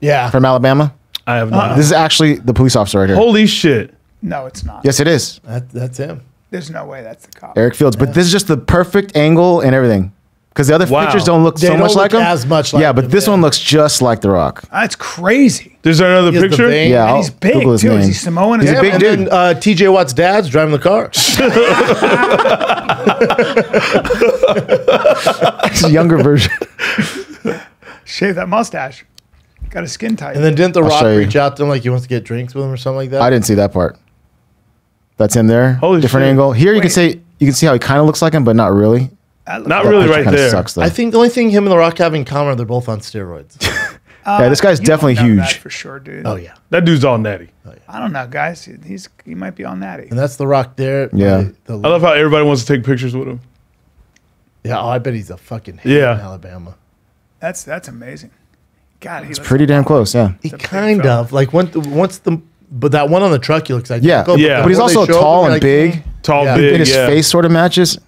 Yeah, from Alabama. I have not. Uh, this is actually the police officer right here. Holy shit! No, it's not. Yes, it is. That, that's him. There's no way that's the cop. Eric Fields. Yeah. But this is just the perfect angle and everything. Because the other wow. pictures don't look they so don't much look like him. As much like yeah, but him, this yeah. one looks just like The Rock. That's crazy. There's another he picture? The yeah, and he's big, Google his too. Name. Is he Samoan? He's yeah, a big dude. And, uh, T J Watt's dad's driving the car. It's a younger version. Shave that mustache. Got a skin tight. And then didn't The I'll Rock reach out to him like he wants to get drinks with him or something like that? I didn't see that part. That's him there. Holy different shit. Angle. Here Wait. you can say you can see how he kind of looks like him, but not really. Not that really right there. Sucks, I think the only thing him and The Rock have in common are they're both on steroids. uh, yeah, this guy's definitely huge. That for sure, dude. Oh yeah, that dude's all natty. Oh, yeah. I don't know, guys. He's he might be all natty. And that's The Rock there. Yeah. The, the I love how everybody wants to take pictures with him. Yeah. Oh, I bet he's a fucking hit yeah. in Alabama. That's that's amazing. God, he's pretty damn close. Yeah. He kind of like once once the. But that one on the truck, he looks like yeah, go, yeah. But, but he's also tall and like, big, tall, yeah. big. And his yeah. face sort of matches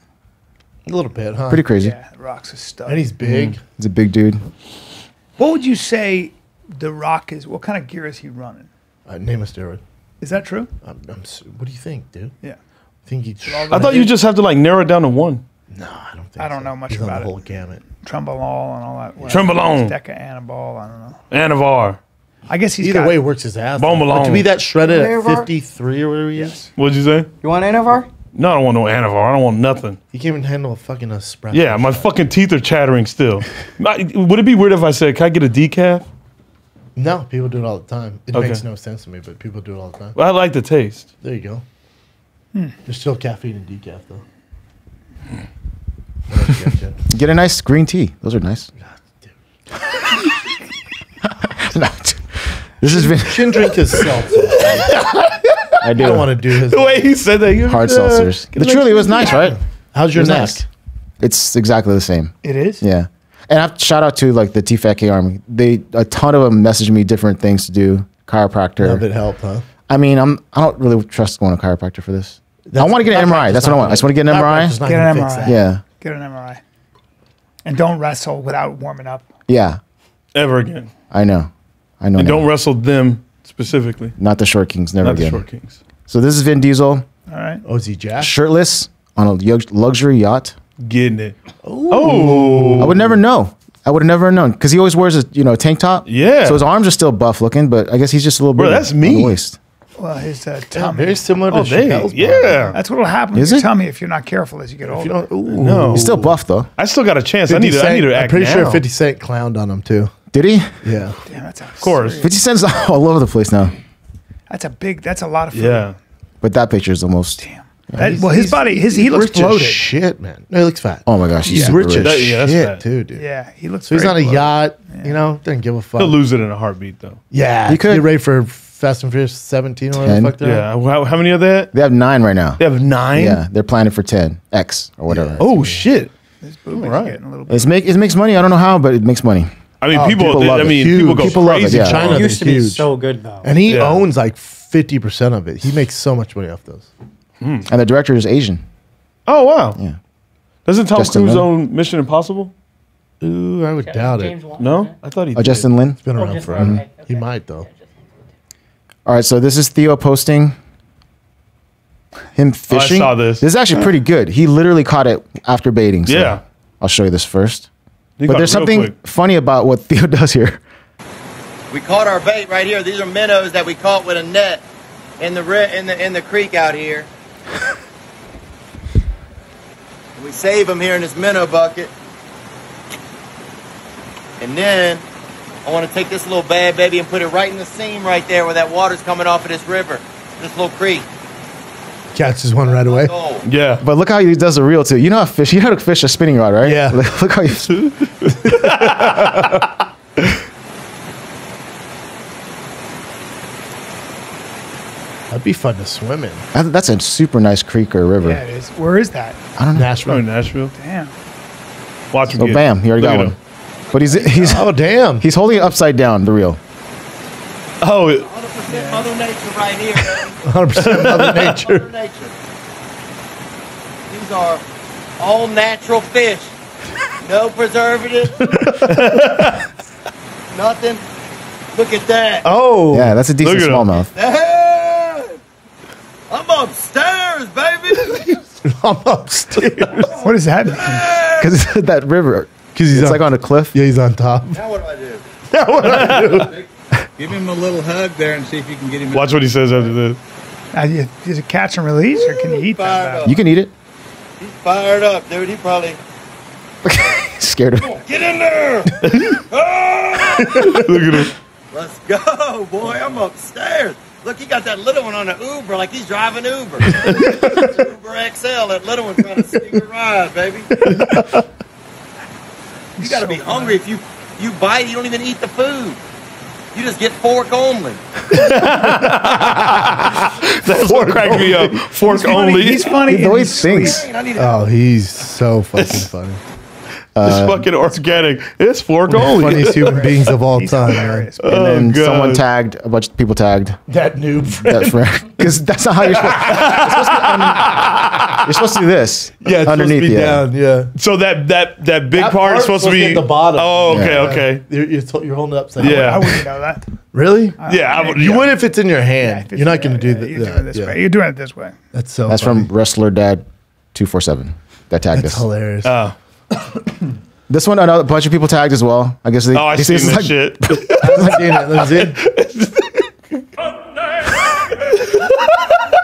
a little bit, huh? Pretty crazy. Yeah, Rock's a stud, and he's big. Mm. He's a big dude. What would you say The Rock is? What kind of gear is he running? Uh, name a steroid. Is that true? I'm, I'm, what do you think, dude? Yeah, I think he's. I thought you just have to like narrow it down to one. No, I don't think. I don't so. know much he's about on the whole it. gamut. Trembolol and all that. Well, Trembolone. Deca Anabol. I don't know. Anavar. I guess he's either got way works his ass. Bone belong. To be that shredded Anavar? At fifty-three or whatever he is. What'd you say? You want Anavar? No, I don't want no Anavar. I don't want nothing. You can't even handle a fucking espresso. Yeah, my shot. Fucking teeth are chattering still. I, would it be weird if I said, "Can I get a decaf?" No, people do it all the time. It okay. makes no sense to me, but people do it all the time. Well, I like the taste. There you go. Hmm. There's still caffeine in decaf though. Hmm. Get a nice green tea. Those are nice. This is shouldn't drink his seltzer. I do. I don't want to do his the way he said that. Hard uh, seltzers. It truly was nice, yeah. right? How's your neck? Nice. It's exactly the same. It is. Yeah, and I shout out to like the T F A K Army. They a ton of them messaged me different things to do. Chiropractor. Love it help, huh? I mean, I'm I don't really trust going to chiropractor for this. That's I want to get an M R I. That's what I want. I just want to get an M R I. Get an M R I. Yeah. Get an M R I. And don't wrestle without warming up. Yeah. Ever again. I know. I know. And now. Don't wrestle them specifically. Not the short kings. Never Not again. the short kings. So this is Vin Diesel. All right. O Z Jack. Shirtless on a luxury yacht. Getting it. Ooh. Oh. I would never know. I would have never known because he always wears a you know tank top. Yeah. So his arms are still buff looking, but I guess he's just a little bit. Bro, that's me. Waist. Well, his uh, tummy. Yeah, very similar to oh, Chappelle's. Yeah. Problem. That's what will happen with your tummy if you're not careful as you get older. You ooh. No. He's still buff though. I still got a chance. I need to. I need to act I'm pretty now. sure fifty Cent clowned on him too. Did he? Yeah. Damn, that's of course. fifty Cent's all over the place now. That's a big, that's a lot of food. Yeah. But that picture is the most. Damn. Yeah. That, well, his body, his he looks bloated. shit, man. No, he looks fat. Oh my gosh. He's, he's rich as that, yeah, that's shit, fat. too, dude. Yeah, he looks so he's on a bloated. yacht, yeah. you know, doesn't give a fuck. He'll lose it in a heartbeat, though. Yeah. He could. Get ready for Fast and Furious seventeen or whatever the fuck they're yeah. How, how many are there? They have nine right now. They have nine? Yeah, they're planning for ten X or whatever. Yeah. Oh, shit. This boom is getting a little bit. It's make, it makes money. I don't know how, but it makes money. I mean, oh, people. people they, I mean, huge. people go people crazy. Love it, yeah. China it used to be huge. so good though, and he yeah. owns like fifty percent of it. He makes so much money off those. Hmm. And the director is Asian. Oh wow! Yeah. Doesn't Tom Cruise own Mission Impossible? Ooh, I would James doubt James it. Long, no, I thought he. Oh, did. Justin Lin. It's been around oh, forever. Okay, okay. He might though. All right, so this is Theo posting him fishing. Oh, I saw this. This is actually pretty good. He literally caught it after baiting. So. Yeah. I'll show you this first. You but there's something quick. funny about what Theo does here. We caught our bait right here. These are minnows that we caught with a net in the in the in the creek out here. We save them here in this minnow bucket. And then I want to take this little bad baby and put it right in the seam right there where that water's coming off of this river, this little creek. Catches one right away. Oh. Yeah. But look how he does the reel too. You know how fish, you know how to fish a spinning rod, right? Yeah. Look, look how you. That'd be fun to swim in. That, that's a super nice creek or river. Yeah, it is. Where is that? I don't know. Nashville. Probably Nashville. Damn. Watch him. Oh, bam. He already got one. Him. But he's he's oh damn. He's holding it upside down, the reel. Oh, one hundred percent yeah. Mother Nature right here. one hundred percent Mother Nature. Mother Nature. These are all natural fish. No preservative. Nothing. Look at that. Oh. Yeah, that's a decent smallmouth. Hey, I'm upstairs, baby. I'm upstairs. What does that mean? Because it's that river. Because he's it's on, like on a cliff. Yeah, he's on top. Now what do I do? Now what do I do? Give him a little hug there and see if you can get him. Watch what he says after this. Uh, you, is it catch and release, Ooh, or can you eat that? You can eat it. He's fired up, dude. He probably scared of it. Get in there! Oh! Look at him. Let's go, boy. I'm upstairs. Look, he got that little one on an Uber, like he's driving Uber. Uber X L. That little one's trying to sneak a ride, baby. You gotta so be hungry. If you you bite, you don't even eat the food. You just get fork only. That's fork what cracked me up. Fork he's only. He's funny. He always thinks. Oh, he's so fucking it's, funny. Uh, it's fucking organic. It's fork only. Funniest human beings of all time. Hilarious. And oh, then God. someone tagged a bunch of people tagged that noob friend. That friend, because that's not how you're supposed. You're supposed to un, you're supposed to do this. Yeah, it's underneath. Supposed to be yeah. down. Yeah. So that that that big that part is supposed, supposed to be at the bottom. Oh, okay, yeah. okay. You're, you're, you're holding it upside. Yeah, down. I wouldn't know that. Really? Yeah, I would, you yeah. wouldn't if it's in your hand. Yeah, you're not going to yeah, do yeah, that. You're doing it this yeah. way. You're doing it this way. That's so. That's funny. From Wrestler Dad, two four seven. That tagged us. That's hilarious. Oh. This one, another bunch of people tagged as well. I guess they. Oh, I see this like, shit. Let me see.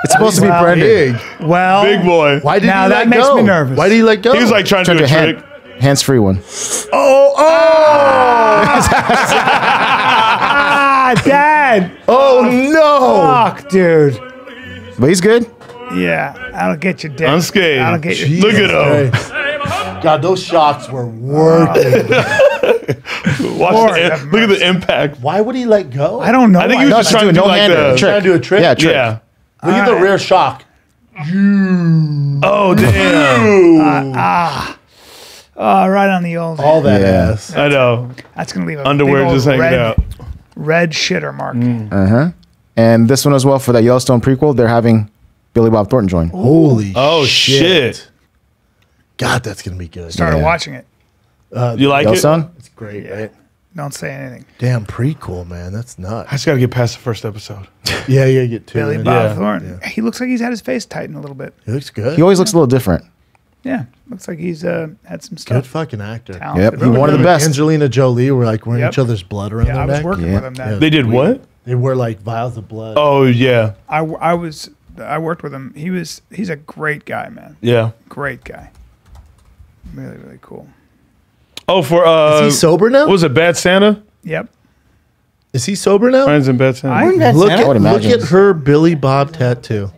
It's supposed to be wow, Brendan. Well, big boy. Why did now he let that makes go? me nervous. Why did he let go? He was like trying to do a trick. Hand, hands free one. Oh, oh! Ah, Dad! Oh no! Fuck, dude. But he's good. Yeah, I'll get you, Dad. I'm scared. I'll get you. Look at him. God, those shots were working. Watch Lord, the, look at the impact. Why would he let go? I don't know. I think he was no, just trying to do, do like the, trying to do a trick. Yeah, trick. Yeah. Look right. at the rear shock. Oh damn! Ah, uh, uh, oh, right on the old. All that yeah. ass. I know. That's gonna leave a underwear just hanging red, out. Red shitter mark. Mm. Uh huh. And this one as well for that Yellowstone prequel. They're having Billy Bob Thornton join. Holy! Oh shit! shit. God, that's going to be good. Started yeah. watching it. Uh, you like it? Son? It's great, yeah. right? Don't say anything. Damn, prequel, man. That's nuts. I just got to get past the first episode. yeah, yeah, get to Billy Bob yeah. Thornton. Yeah. He looks like he's had his face tighten a little bit. He looks good. He always yeah. looks a little different. Yeah. Looks like he's uh, had some stuff. Good fucking actor. Talented. Yep. He's one of the best. Angelina Jolie were like wearing yep. each other's blood around yeah, their I was neck. working yeah. with him that yeah. They did what? They were like vials of blood. Oh, yeah. I, I was, I worked with him. He was, he's a great guy, man. Yeah. Great guy. Really, really cool. Oh, for uh, is he sober now? What was it, Bad Santa? Yep. Is he sober now? Ryan's in Bad Santa. I, Bad look, Santa? At, I look at her Billy Bob tattoo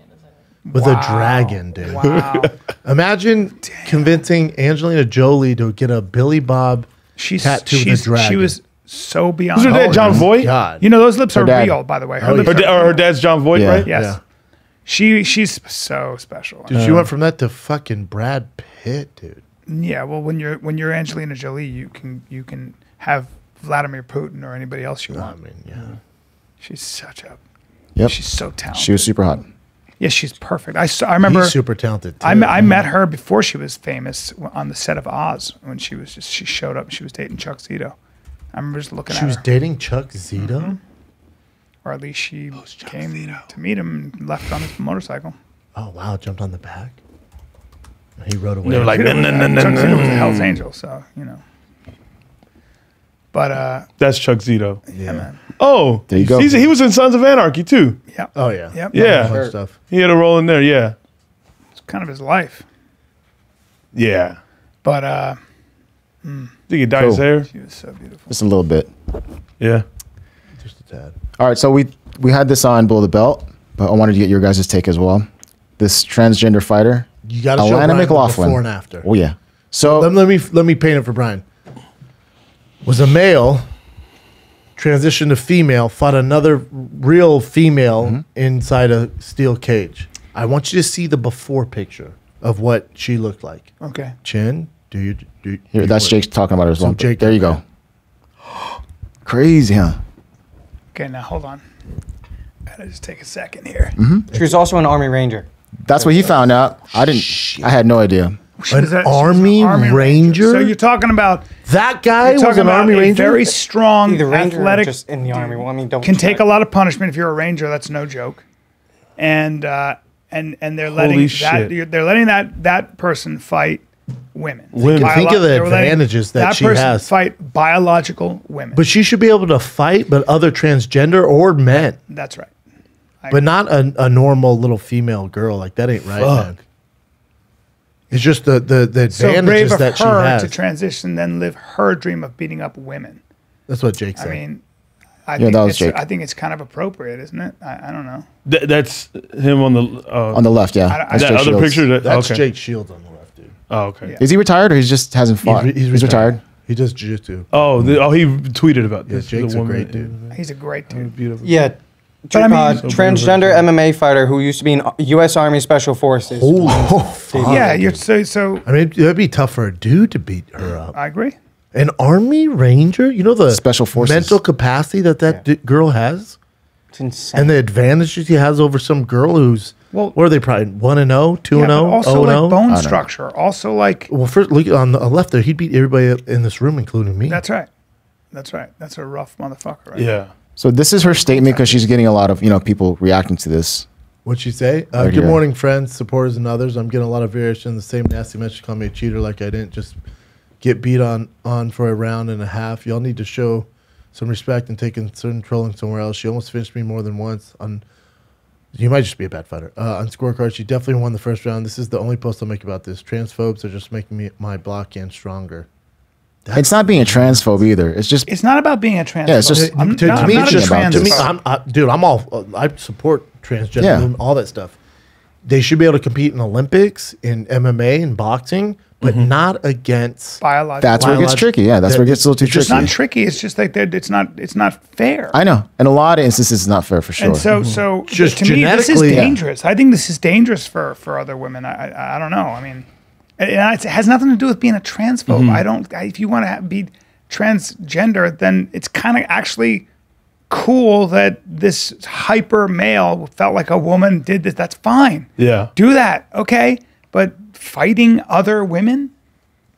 with wow. a dragon, dude. Wow. Imagine Damn. convincing Angelina Jolie to get a Billy Bob she's, tattoo she's, with a dragon. She was so beyond. Was her dad John Voight? God. You know those lips her are dad. real, by the way. Her, oh, lips her, da are her dad's John Voight, yeah. right? Yes. Yeah. She she's so special. Dude, uh, she went from that to fucking Brad Pitt, dude. Yeah, well, when you're when you're Angelina Jolie, you can you can have Vladimir Putin or anybody else you want. I mean, yeah, she's such a, yep, she's so talented. She was super hot. Yeah, she's perfect. I saw, I remember He's super talented. Too. I I met her before she was famous on the set of Oz when she was just she showed up. And she was dating Chuck Zito. I remember just looking. She at She was her. dating Chuck Zito, mm-hmm. or at least she came Zito? to meet him and left on his motorcycle. Oh wow! Jumped on the back. He rode away. They were like, no, no, no, no, no. Chuck Zito was a Hell's Angel, so, you know. But uh, that's Chuck Zito. Yeah, man. Oh, there you go. He's, he was in Sons of Anarchy too. Yeah. Oh yeah. Yep. Yeah. Sure. Stuff. He had a role in there. Yeah. It's kind of his life. Yeah. But uh, mm. Did he dye his hair? She was so beautiful. Just a little bit. Yeah. Just a tad. All right. So we we had this on Below the Belt, but I wanted to get your guys' take as well. This transgender fighter. You got to show Brian McLaughlin. Before and after. Oh yeah. So let, let me let me paint it for Brian. Was a male, transitioned to female, fought another real female mm-hmm. inside a steel cage. I want you to see the before picture of what she looked like. Okay. Chin, do you... Do, Here, do that's Jake talking about her as well. Jake, there you go. Crazy, huh? Okay, now hold on. Gotta just take a second here. Mm-hmm. She was also an Army Ranger. That's what he found out. I didn't... Shit. I had no idea. An, that, Army an Army Ranger? Ranger? So you're talking about that guy was an Army Ranger. Very strong, either athletic, just in the Army. Well, I mean, don't can take it. a lot of punishment if you're a Ranger. That's no joke. And uh, and and they're letting Holy that shit. they're letting that that person fight women. Women, think of the advantages that, that she person has. Fight biological women, but she should be able to fight, but other transgender or men. That's right. I but agree. not a, a normal little female girl like that ain't right. Fuck. Man. It's just the the, the advantages so brave of that she has. To transition, then live her dream of beating up women. That's what Jake said. I mean, I, yeah, think, that was it's, Jake. I think it's kind of appropriate, isn't it? I, I don't know. Th that's him on the uh, on the left, yeah. I, I, that's that other Shields. picture. That, that's okay. Jake Shields on the left, dude. Oh, okay. Yeah. Is he retired or he just hasn't fought? He's, re he's, he's retired. retired. He does jiu-jitsu. Oh, the, oh, he tweeted about yeah, this. Jake's the woman, a great dude. He's a great dude. Oh, beautiful. Yeah. But I mean, so transgender M M A fighter who used to be in U S Army Special Forces. Holy yeah, you're so, so. I mean, that'd be tough for a dude to beat her up. I agree. An Army Ranger, you know the Special Forces mental capacity that that yeah. girl has. It's insane. And the advantages he has over some girl who's well, what are they probably one and zero, two yeah, and zero, also oh like and bone structure, also like. Well, first look on the left there. He'd beat everybody in this room, including me. That's right. That's right. That's a rough motherfucker. Right? Yeah. There. So this is her statement because she's getting a lot of, you know, people reacting to this. What'd she say? Uh, right good here. morning, friends, supporters, and others. I'm getting a lot of variation. The same nasty message called me a cheater like I didn't just get beat on, on for a round and a half. Y'all need to show some respect and take certain trolling somewhere else. She almost finished me more than once. On, you might just be a bad fighter. Uh, on scorecards, she definitely won the first round. This is the only post I'll make about this. Transphobes are just making me my block and stronger. That's it's not being a transphobe either. It's just. It's not about being a transphobe. Yeah, it's just. I'm, to, no, to I'm me, not it's just. To me, I'm, I, dude, I'm all. Uh, I support transgender, yeah. women, all that stuff. They should be able to compete in Olympics, in M M A, in boxing, but mm-hmm. not against. Biological. That's where it gets tricky. Yeah, that's that, where it gets a little too it's tricky. It's not tricky. It's just like it's not. It's not fair. I know. In a lot of instances, it's not fair for sure. And so, mm-hmm. so just to me, this is dangerous. Yeah. I think this is dangerous for for other women. I I, I don't know. I mean. It has nothing to do with being a transphobe. Mm-hmm. I don't. If you want to be transgender, then it's kind of actually cool that this hyper male felt like a woman did this. That's fine. Yeah, do that. Okay, but fighting other women,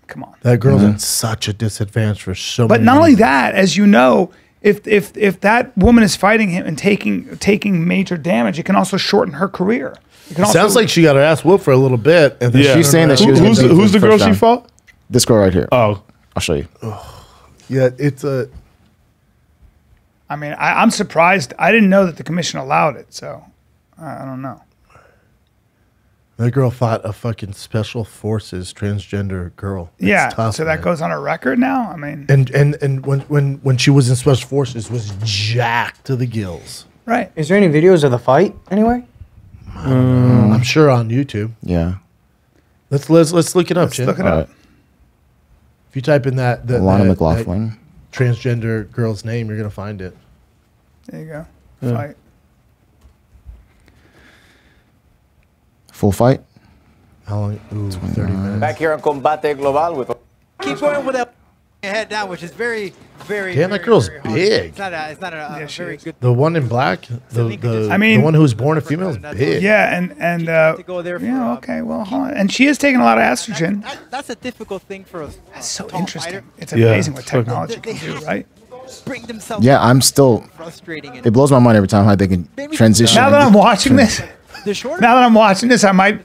come on. That girl's mm-hmm. in such a disadvantage for so. But many not reasons. only that, as you know, if if if that woman is fighting him and taking taking major damage, it can also shorten her career. It sounds like she got her ass whooped for a little bit. And then yeah. she's saying that she was Who, who's the, who's the girl down. she fought? This girl right here. Oh. I'll show you. Oh. Yeah, it's a... I mean, I, I'm surprised. I didn't know that the commission allowed it, so I, I don't know. That girl fought a fucking special forces transgender girl. It's yeah, tough, so that man. goes on her record now? I mean... And and, and when, when, when she was in special forces, was jacked to the gills. Right. Is there any videos of the fight anyway? Um, I'm sure on YouTube. Yeah, let's let's let's look it up. Let's Chin. Look it All up. Right. If you type in that, the, Alana that, McLaughlin, that transgender girl's name, you're gonna find it. There you go. Yeah. Fight. Full fight. How long? Ooh, thirty minutes. Back here on Combate Global with. Keep going with that head down, which is very. Very, Damn, very, that girl's big. It's not a, it's not a, yeah, a very good. The one in black, the, the, I mean, the one who was born a female is big. Yeah, and, and uh, go there for, yeah, okay, well, hold on. And she is taking a lot of estrogen. That's, that's, that's a difficult thing for us. That's so interesting. Fighter. It's amazing yeah, what technology they, they can do, right? Bring themselves yeah, I'm still, frustrating it blows my mind every time how they can transition. Now that I'm watching this, the shorter. Now that I'm watching this, I might,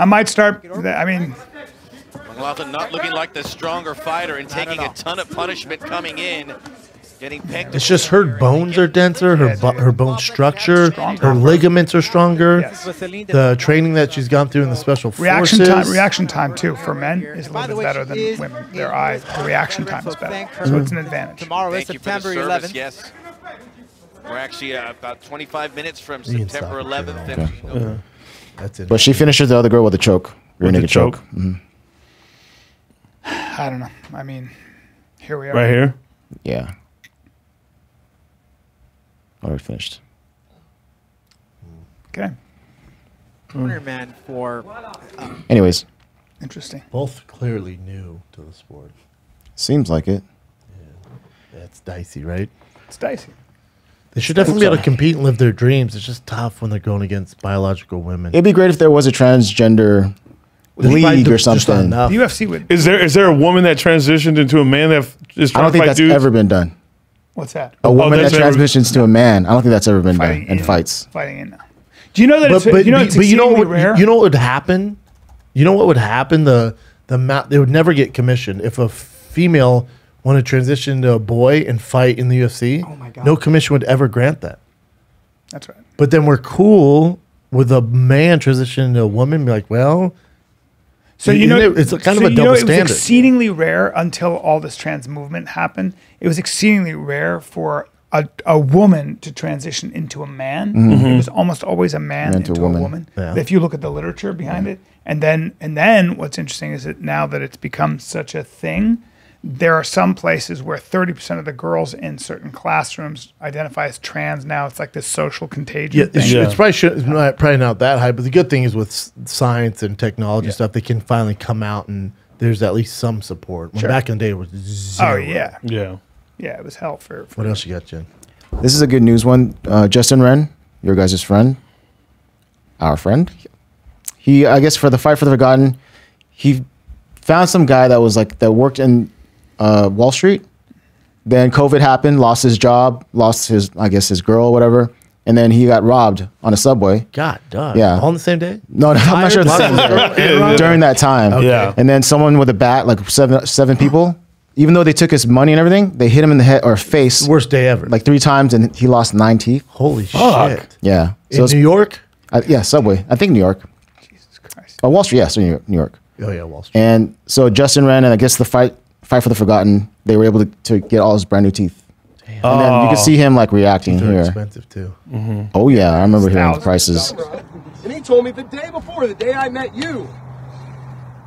I might start. I mean, McLaughlin not looking like the stronger fighter and taking a ton of punishment coming in. Getting picked. It's just her bones are denser, her bo her bone structure, her ligaments are stronger. Yes. The training that she's gone through in the special reaction forces. Time, reaction time too for men is a little bit better than women. Their eyes, the reaction time is better, so it's an advantage. Tomorrow is September eleventh. Yes. We're actually uh, about twenty-five minutes from September eleventh. Okay. And, uh, that's it. But she finishes the other girl with a choke. Rear naked choke. choke. Mm-hmm. I don't know. I mean, here we are. Right here? Yeah. Already finished. Okay. Corner mm. man for. Uh, Anyways. Interesting. Both clearly new to the sport. Seems like it. Yeah. That's dicey, right? It's dicey. They should definitely be able to compete and live their dreams. It's just tough when they're going against biological women. It'd be great if there was a transgender league or something. The U F C would. Is there is there a woman that transitioned into a man that is trying to fight dudes? I don't think that's ever been done. What's that? A woman oh, that transitions to a man. I don't think that's ever been fighting done. And in, fights. Fighting in now. Do you know that? But, it's, but, you know, it's but you know what? Rare? You know what would happen? You know what would happen? The the they would never get commissioned if a female. Want to transition to a boy and fight in the U F C? Oh my God. No commission would ever grant that. That's right. But then we're cool with a man transitioning to a woman. Be like, well, so you know, it, it's kind so of a double know, standard. It was exceedingly rare until all this trans movement happened. It was exceedingly rare for a, a woman to transition into a man. Mm-hmm. It was almost always a man into, into a woman. A woman. Yeah. If you look at the literature behind yeah. it, and then and then what's interesting is that now that it's become such a thing. There are some places where thirty percent of the girls in certain classrooms identify as trans now. It's like this social contagion yeah, thing. It should, yeah. It's probably, should, it's not, probably not that high, but the good thing is with science and technology yeah. stuff, they can finally come out and there's at least some support. When sure. back in the day, it was zero. Oh, yeah. Yeah. Yeah, it was hell for... for what else you got, Jen? This is a good news one. Uh, Justin Wren, your guys' friend, our friend, he, I guess for the Fight for the Forgotten, he found some guy that was like, that worked in... Uh, Wall Street. Then COVID happened, lost his job, lost his, I guess, his girl, whatever. And then he got robbed on a subway. God, done. Yeah. All on the same day? No, no I'm not sure. The during that time. Okay. Yeah. And then someone with a bat, like seven, seven people, even though they took his money and everything, they hit him in the head or face. Worst day ever. Like three times and he lost nine teeth. Holy Fuck. Shit. Yeah. So in was, New York? I, yeah, subway. I think New York. Jesus Christ. Oh, Wall Street. Yes, yeah, so New York. Oh, yeah, Wall Street. And so Justin Wren and I guess the fight. Fight for the Forgotten. They were able to, to get all his brand new teeth. Damn. And then you can see him like reacting here. Expensive too. Mm-hmm. Oh yeah, I remember hearing the prices. And he told me the day before, the day I met you,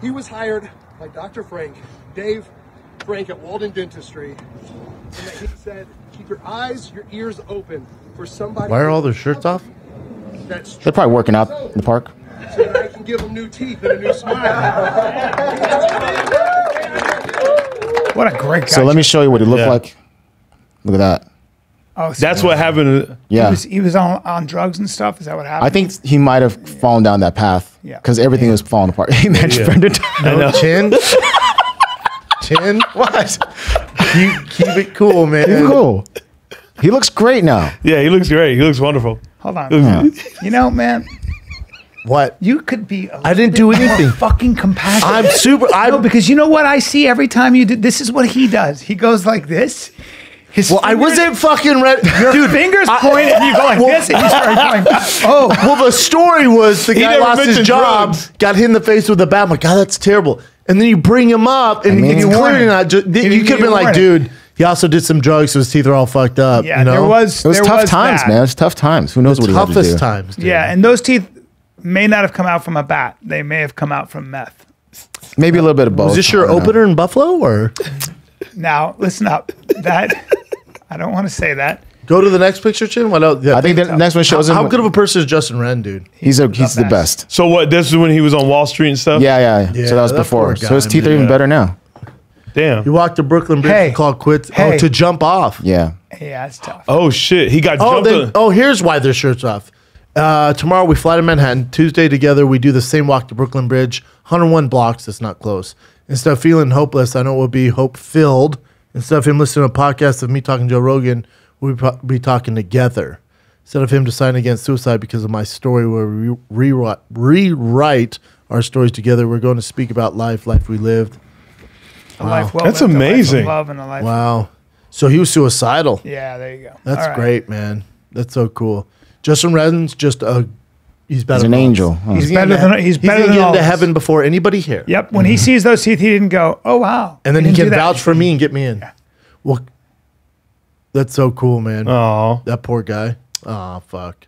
he was hired by Doctor Frank, Dave Frank at Walden Dentistry. And that he said, keep your eyes, your ears open for somebody. Why are all their shirts off? That's They're probably working out in the park. So that I can give them new teeth and a new smile. What a great guy. So let me show you what he looked yeah. like. Look at that. Oh, so that's what happened. Yeah. He was, he was on, on drugs and stuff. Is that what happened? I think he might have yeah. fallen down that path. Yeah. Because everything yeah. was falling apart. He mentioned Brendan. No chin. Chin? What? Keep, keep it cool, man. Keep it cool. He looks great now. Yeah, he looks great. He looks wonderful. Hold on. Yeah. You know, man. What? You could be a I didn't do anything fucking compassionate. I'm super I no, because you know what I see every time you do this is what he does. He goes like this. His well, I wasn't fucking red. Dude, fingers point and you go like well, this and you start going. Oh. Well, the story was the guy lost his job, drugs. Got hit in the face with a bat. I'm like, God, that's terrible. And then you bring him up and, I mean, and you clearly not you, you could have been like, dude. He also did some drugs, so his teeth are all fucked up. Yeah, you know? there was It was there tough was times, that. man. It was tough times. Who knows the what he had to do. Toughest times, dude. Yeah, and those teeth may not have come out from a bat. They may have come out from meth. Maybe a little bit of both. Is this your opener in Buffalo or? Now, listen up. That, I don't want to say that. Go to the next picture, Chin. What else? Yeah, I think the next one shows him. How good of a person is Justin Wren, dude? He's a he's the best. So what, this is when he was on Wall Street and stuff? Yeah, yeah. yeah. yeah so that was that before. Guy, so his teeth man, are even yeah. better now. Damn. He walked to Brooklyn Bridge hey, and called quits hey. oh, to jump off. Yeah. Yeah, that's tough. Oh, shit. He got oh, jumped. They, oh, here's why their shirt's off. Uh, tomorrow we fly to Manhattan. Tuesday together we do the same walk to Brooklyn Bridge. one hundred one blocks. That's not close. Instead of feeling hopeless, I know it will be hope-filled. Instead of him listening to a podcast of me talking to Joe Rogan, we'll be talking together. instead of him deciding against suicide because of my story where we rewrite, rewrite our stories together. We're going to speak about life, life we lived. A wow. life well That's lived, amazing. A life of love and a life wow. So he was suicidal. Yeah, there you go. That's right. Great, man. That's so cool. Justin Wren's just a He's better. He's an angel. Huh? He's, he's better than he's, he's better than get into heaven before anybody here. Yep. When mm-hmm. he sees those teeth, he didn't go, "Oh wow!" And then he, he can vouch for me and get me in. Yeah. Well, that's so cool, man. Oh, that poor guy. Oh fuck.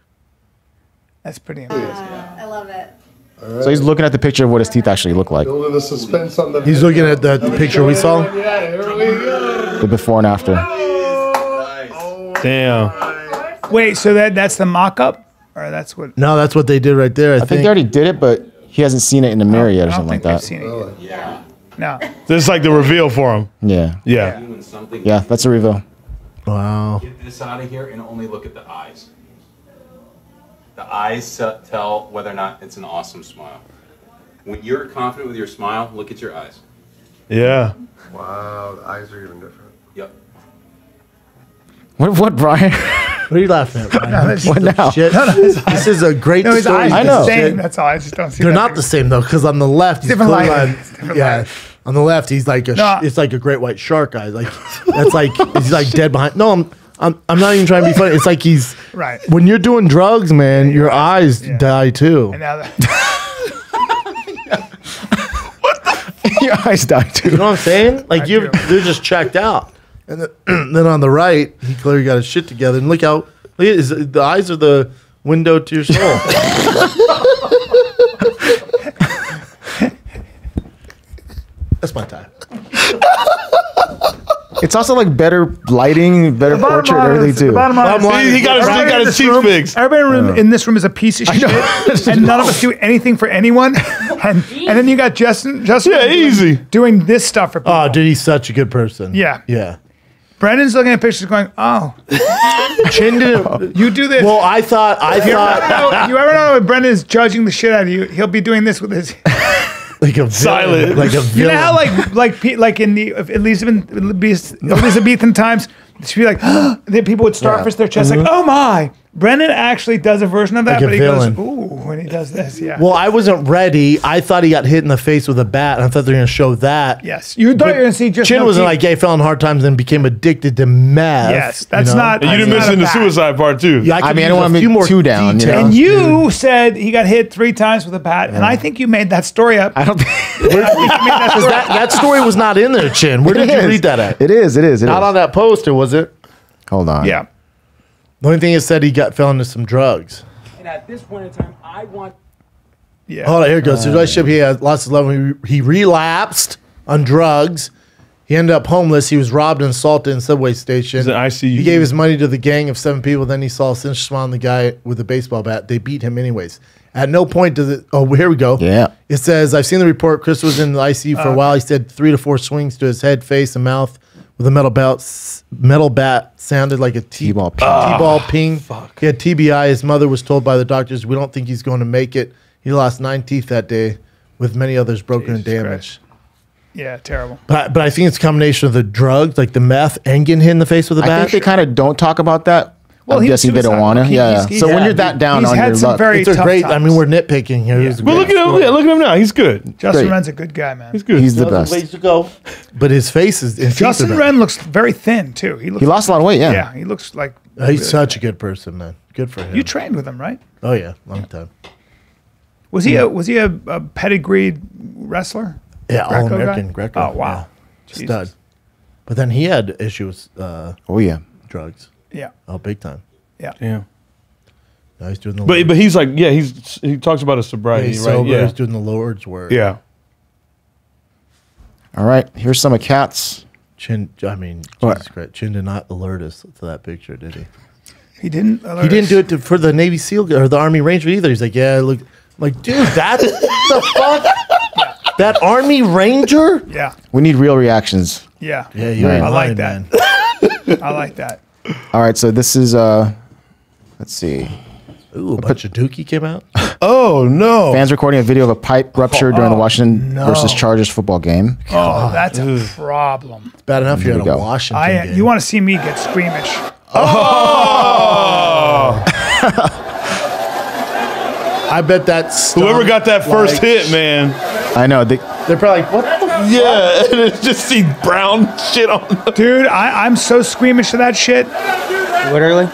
That's pretty amazing. Uh, I love it. Right. So he's looking at the picture of what his teeth actually look like. The suspense on the he's looking at the, the picture we saw. Yeah, here we go. The before and after. Nice. Nice. Damn. Wait, so that that's the mock-up. Or that's what no, that's what they did right there. I, I think. think they already did it, but he hasn't seen it in the mirror yet or something like that. I've seen it yet. Yeah. No. This is like the reveal for him. Yeah. Yeah. Yeah, yeah, that's a reveal. Wow. Get this out of here and only look at the eyes. The eyes tell whether or not it's an awesome smile. When you're confident with your smile, look at your eyes. Yeah. Wow, the eyes are even different. Yep. What, what, Brian? What are you laughing at, Brian? No, this what now? Shit. No, no, this is a great no, story. I know. Same. That's all. I just don't see. They're not thing. the same though, because on the left, he's different line. Yeah, on the left, he's like a. No. It's like a great white shark eye. Like that's like he's like dead behind. No, I'm I'm I'm not even trying to be funny. It's like he's right. When you're doing drugs, man, yeah, your right. eyes yeah. die too. And now that what the fuck? Your eyes die too. You know what I'm saying? Like you, they're just checked out. And then, then on the right, he clearly got his shit together. And look how look at his, the eyes are the window to your soul. That's my time. It's also like better lighting, better portrait, and everything too. The bottom line is, he, he got his, he got his teeth fixed. Everybody in this room is a piece of shit, and none of us do anything for anyone. And, and then you got Justin, Justin, yeah, easy doing this stuff for people. Oh, dude, he's such a good person. Yeah, yeah. Brendan's looking at pictures, going, "Oh, Chin didn't, you do this." Well, I thought, I you thought, ever know, you ever know when Brendan is judging the shit out of you? He'll be doing this with his. Like a silent, like a villain. You know how like like like in the Elizabethan Elizabethan times, it should be like then people would starfish yeah. their chest, mm-hmm. like oh my. Brendan actually does a version of that, like but he villain. goes ooh when he does this. Yeah. Well, I wasn't ready. I thought he got hit in the face with a bat, and I thought they were going to show that. Yes, you thought you were going to see just Chin no was teeth. Like, yeah, he fell in hard times and became addicted to meth. Yes, that's you know? not. And you didn't miss in the suicide part too. Yeah, I, I mean, I don't want to make two down. You know? And you Dude. said he got hit three times with a bat, yeah. and I think you made that story up. I don't think, I don't think you made that, story. that that story was not in there, Chin. Where it did is. you read that at? It is. It is. It not is. on that poster, was it? Hold on. Yeah. The only thing is said he got fell into some drugs. And at this point in time, I want. Yeah. Hold on, here it goes. His relationship, he had lots of love. When he, he relapsed on drugs. He ended up homeless. He was robbed and assaulted in a subway station. It was an I C U. He gave his money to the gang of seven people. Then he saw a sinister smile on the guy with a baseball bat. They beat him anyways. At no point does it. Oh, here we go. Yeah. It says, I've seen the report. Chris was in the I C U for uh, a while. He said three to four swings to his head, face, and mouth. With a metal bat, metal bat sounded like a T-ball ping. Oh, T-ball ping. Fuck. He had T B I. His mother was told by the doctors, we don't think he's going to make it. He lost nine teeth that day, with many others broken Jesus and damaged. Christ. Yeah, terrible. But, but I think it's a combination of the drugs, like the meth, and getting hit in the face with a bat. I think they kind of don't talk about that. Well, I'm guessing they don't want to. Yeah. So when you're that down on your luck, it's a great. I mean, we're nitpicking here. But look at him! Yeah, look at him now. He's good. Justin Wren's a good guy, man. He's good. He's the best. Ways to go. But his face is. Justin Wren looks very thin too. He he lost a lot of weight. Yeah. Yeah. He looks like. He's such a good person, man. Good for him. You trained with him, right? Oh yeah, long time. Was he a was he a, a pedigreed wrestler? Yeah, all American Greco. Oh wow, stud. But then he had issues. Oh yeah, drugs. Yeah. Oh, big time. Yeah. Yeah. Now he's doing the. But Lord's. but he's like yeah he's he talks about his sobriety yeah, he's right sober, yeah he's doing the Lord's work yeah. All right, here's some of Cat's. Chin, I mean, Jesus Christ, Chin did not alert us to that picture, did he? He didn't. Alert he didn't us. do it to, for the Navy SEAL or the Army Ranger either. He's like, yeah, look, I'm like, dude, that's the fuck. That Army Ranger. Yeah. We need real reactions. Yeah. Yeah, you right. I like lying, that. Man. I like that. All right, so this is, uh, let's see. Ooh, a bunch of dookie came out. Oh, no. Fans recording a video of a pipe rupture oh, during the Washington no. versus Chargers football game. God, oh, that's Ugh. a problem. It's bad enough you're at a Washington I, game. You want to see me get squeamish. Oh! I bet that stunk. Whoever got that first like, hit, man. I know. They, they're probably like, what the fuck? Yeah, and it's just see brown shit on them. Dude, I, I'm so squeamish to that shit. Literally?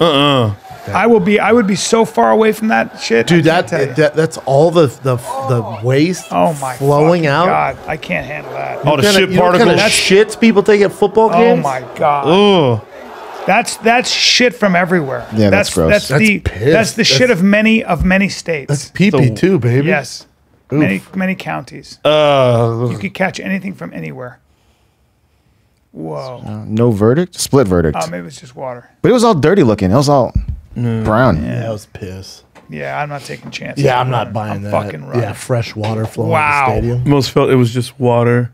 Uh-uh. I will be. I would be so far away from that shit, dude. That, that that's all the the the waste oh my flowing out. God, I can't handle that. All the shit particles. That's shits people take at football games. Oh my god. Ooh. That's that's shit from everywhere. Yeah, that's, that's gross. That's, that's the piss. That's the shit that's, of many of many states. That's pee pee too, baby. Yes. Oof. Many many counties. Uh. You could catch anything from anywhere. Whoa. Uh, no verdict. Split verdict. Oh, um, maybe it's just water. But it was all dirty looking. It was all. Mm, brown. Yeah, that was piss. Yeah, I'm not taking chances. Yeah, I'm not buying I'm that. Fucking right. Yeah, fresh water flowing wow. in the stadium. Most felt it was just water.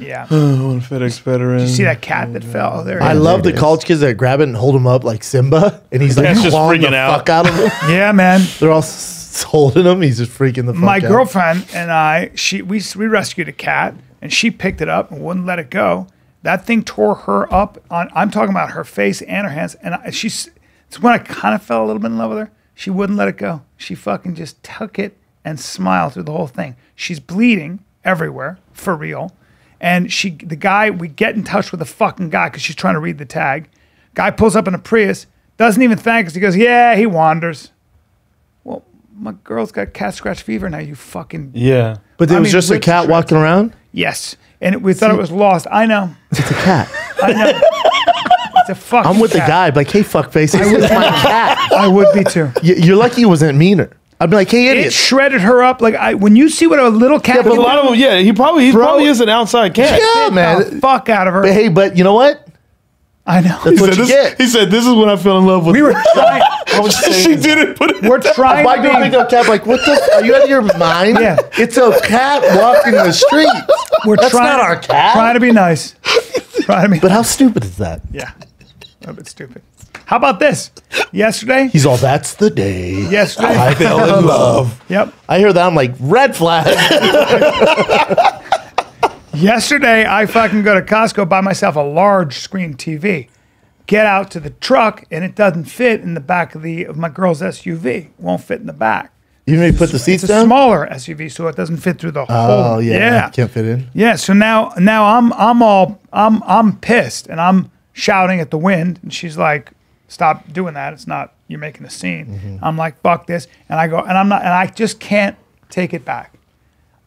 Yeah. Oh, a FedEx veteran. Did you see that cat oh, that God. fell? Oh, there I is. love there the is. college kids that grab it and hold him up like Simba, and he's like clawing the out. fuck out of him. Yeah, man. They're all s holding him. He's just freaking the fuck My out. My girlfriend and I, she we we rescued a cat, and she picked it up and wouldn't let it go. That thing tore her up on. I'm talking about her face and her hands, and I, she's. It's when I kind of fell a little bit in love with her. She wouldn't let it go. She fucking just took it and smiled through the whole thing. She's bleeding everywhere, for real. And she, the guy, we get in touch with the fucking guy because she's trying to read the tag. Guy pulls up in a Prius, doesn't even thank us. He goes, yeah, he wanders. Well, my girl's got cat scratch fever now, you fucking... Yeah. But there I was mean, just a cat stress. walking around? Yes. And it, we thought See, it was lost. I know. It's a cat. I know. I'm with cat. the guy, like, hey, fuckface, I would, my cat. I would be too. You're lucky it wasn't meaner. I'd be like, hey, idiot. It shredded her up. Like, I when you see what a little cat. Yeah, but a lot of them, yeah, he probably he Bro, probably is an outside cat. Yeah, yeah man, the fuck out of her. But, hey, but you know what? I know. That's he what said, you this, get. He said, "This is when I fell in love with." We were trying. I was she didn't put it. We're trying. Why do we go cat? Like, what the? Are you out of your mind? Yeah, it's a cat walking the street. We're That's trying. Not our cat. Trying to be nice. Trying to be. But nice. How stupid is that? Yeah. A bit stupid. How about this? Yesterday, he's all. That's the day. Yesterday, I fell in love. Yep. I hear that. I'm like red flag. Yesterday, I fucking go to Costco, buy myself a large screen T V, get out to the truck, and it doesn't fit in the back of the of my girl's S U V. It won't fit in the back. You need to put the seats down? It's a smaller S U V, so it doesn't fit through the hole. Oh yeah, yeah, can't fit in. Yeah. So now, now I'm I'm all I'm I'm pissed, and I'm. shouting at the wind, and she's like, stop doing that, it's not, you're making a scene. Mm-hmm. I'm like, fuck this, and I go, and I'm not, and I just can't take it back.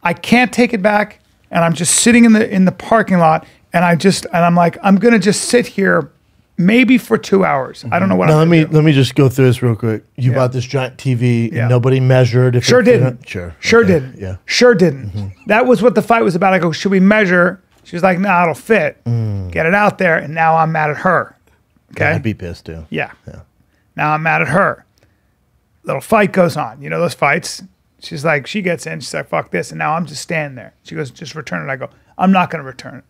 I can't take it back, and I'm just sitting in the in the parking lot, and I just, and I'm like, I'm gonna just sit here maybe for two hours. Mm-hmm. I don't know what now, I'm let me do. Let me just go through this real quick. You yeah. bought this giant T V, yeah. and nobody measured. If sure didn't. Sure, sure okay. didn't. Yeah, sure didn't. Mm-hmm. That was what the fight was about. I go, should we measure? She was like, no, nah, it'll fit. Mm. Get it out there. And now I'm mad at her. Okay. Yeah, I'd be pissed too. Yeah. yeah. Now I'm mad at her. Little fight goes on. You know those fights? She's like, she gets in. She's like, fuck this. And now I'm just standing there. She goes, just return it. I go, I'm not going to return it.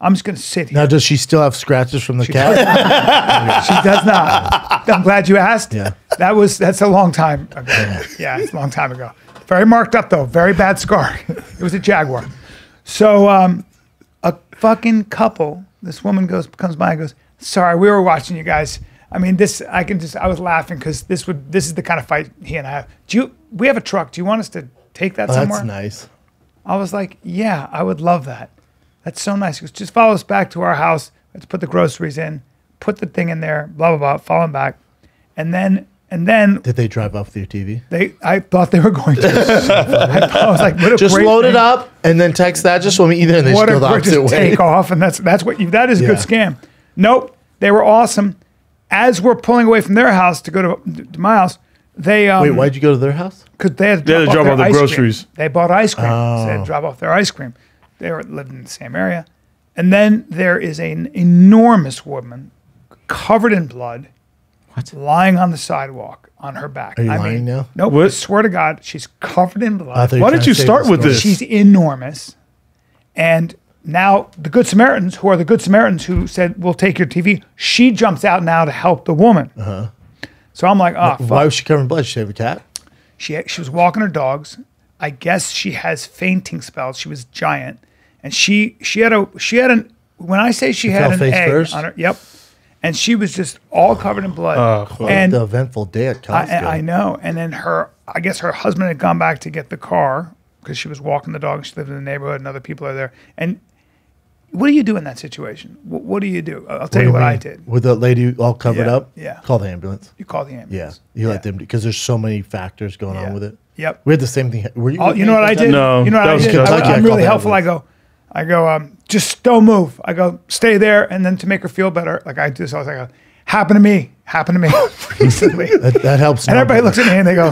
I'm just going to sit here. Now, does she still have scratches from the she cat? Does she does not. I'm glad you asked. Yeah. That was, that's a long time ago. Yeah. yeah, it's a long time ago. Very marked up though. Very bad scar. It was a Jaguar. So, um, a fucking couple, this woman goes comes by and goes, sorry, we were watching you guys. I mean, this, I can just, I was laughing because this would, this is the kind of fight he and I have. Do you, we have a truck. Do you want us to take that oh, somewhere? That's nice. I was like, yeah, I would love that. That's so nice. He goes, just follow us back to our house. Let's put the groceries in, put the thing in there, blah, blah, blah, follow him back. And then, and then. Did they drive off with your T V? They, I thought they were going to. I, I was like, what a Just load thing. it up and then text that. Just want me either. And they what just go the opposite just way. Take off. And that's, that's what you, that is a yeah. good scam. Nope. They were awesome. As we're pulling away from their house to go to, to my house, they. Um, Wait, why'd you go to their house? Because they had to drop, they had to drop off, off the groceries. Cream. They bought ice cream. Oh. So they had to drop off their ice cream. They were living in the same area. And then there is an enormous woman covered in blood. What? Lying on the sidewalk on her back. Are you I lying mean, now? No, nope, I swear to God, she's covered in blood. Why did you start with this? She's enormous. And now the Good Samaritans, who are the Good Samaritans who said, we'll take your T V, she jumps out now to help the woman. Uh-huh. So I'm like, oh, fuck. Why was she covered in blood? Did she have a cat? She, she was walking her dogs. I guess she has fainting spells. She was giant. And she, she had a, she had an, when I say she had an egg on her, yep. and she was just all covered in blood. Uh, quite and the eventful day at Costco. I, I know. And then her, I guess her husband had gone back to get the car because she was walking the dog. She lived in the neighborhood, and other people are there. And what do you do in that situation? What, what do you do? I'll tell what you what mean? I did. With the lady all covered yeah, up? Yeah. Call the ambulance. You call the ambulance. Yeah. You yeah. let them, because there's so many factors going yeah. on with it. Yep. We had the same thing. Were you? Oh, you know what I did? No. You know what I did? I, I'm really helpful. I go, I go, um, just don't move. I go, stay there. And then to make her feel better, like I do this, I was like, happened to me. Happened to me recently. that, that helps. And everybody looks at me and they go,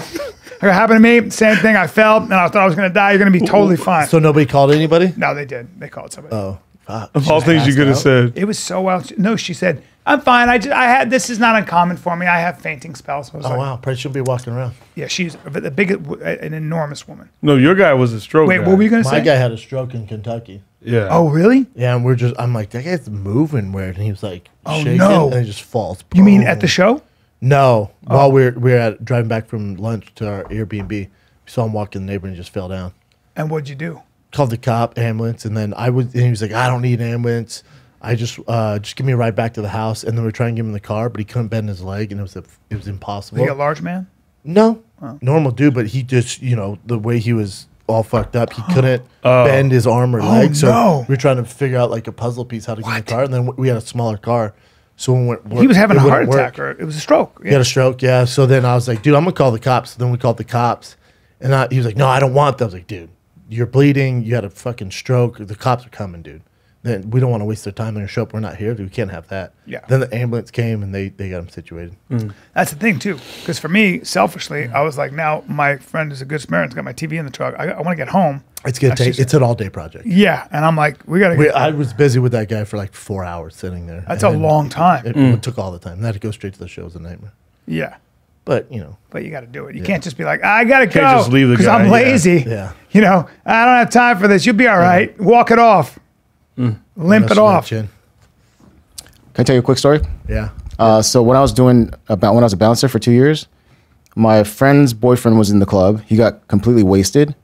I go, happened to me. Same thing. I fell and I thought I was going to die. You're going to be totally fine. So nobody called anybody? No, they did. They called somebody. Oh. Uh, of all things you could have said. It was so well. No, she said, I'm fine. I, just, I had, this is not uncommon for me. I have fainting spells. I was oh, like, wow. Probably she'll be walking around. Yeah, she's a big, an enormous woman. No, your guy was a stroke. Wait, guy. What were you going to say? My guy had a stroke in Kentucky. Yeah. Oh, really? Yeah, and we're just, I'm like, that guy's moving weird. And he was like, oh, shaking. No. And he just falls. Boom. You mean at the show? No. Oh. While we were, we were at, driving back from lunch to our Airbnb, we saw him walk in the neighborhood and he just fell down. And what'd you do? Called the cop, ambulance, and then I would. And he was like, "I don't need an ambulance. I just, uh, just give me a ride back to the house." And then we were trying to give him the car, but he couldn't bend his leg, and it was, a, it was impossible. Was he a large man? No, oh. normal dude, but he just, you know, the way he was all fucked up, he couldn't oh. bend his arm or oh, leg. So no. we were trying to figure out like a puzzle piece how to get what? in the car, and then we had a smaller car. So when we went, he was having a heart attack, work. or it was a stroke. Yeah. He had a stroke, yeah. So then I was like, "Dude, I'm gonna call the cops." So then we called the cops, and I, he was like, "No, I don't want that." I was like, "Dude, you're bleeding. You had a fucking stroke. The cops are coming, dude. Then we don't want to waste their time. They're gonna show up. We're not here. Dude. We can't have that." Yeah. Then the ambulance came and they they got him situated. Mm. That's the thing too, because for me, selfishly, I was like, now my friend is a good Samaritan's got my T V in the truck. I, I want to get home. It's gonna take. It's an all day project. Yeah, and I'm like, we gotta. Get we, I was busy with that guy for like four hours sitting there. That's a long time. It, mm. it took all the time. That to go straight to the show was a nightmare. Yeah. But, you know. But you got to do it. You yeah. can't just be like, I got to go. Can't just leave the guy. Because I'm lazy. Yeah. yeah. You know, I don't have time for this. You'll be all right. Mm. Walk it off. Mm. Limp it off. Can I tell you a quick story? Yeah. Uh, so when I was doing, about when I was a bouncer for two years, my friend's boyfriend was in the club. He got completely wasted.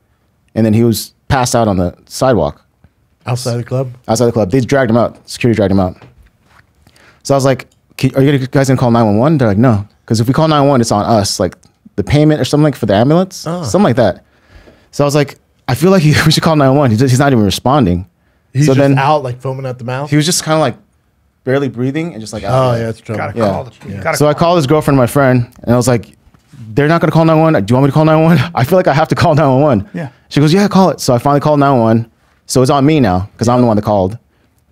And then he was passed out on the sidewalk. Outside the club? Outside the club. They dragged him out. Security dragged him out. So I was like, are you guys going to call nine one one? They're like, no. Because if we call nine one one, it's on us, like the payment or something like for the ambulance, oh. something like that. So I was like, I feel like he, we should call nine one one. He he's not even responding. He's so just then out, like foaming at the mouth. He was just kind of like barely breathing and just like, out. oh yeah, that's true. Gotta yeah. Call the, yeah. Gotta so call. I called his girlfriend, my friend, and I was like, they're not gonna call nine one one. Do you want me to call nine one one? I feel like I have to call nine one one. Yeah. She goes, yeah, call it. So I finally called nine one one. So it's on me now because I'm the one that called.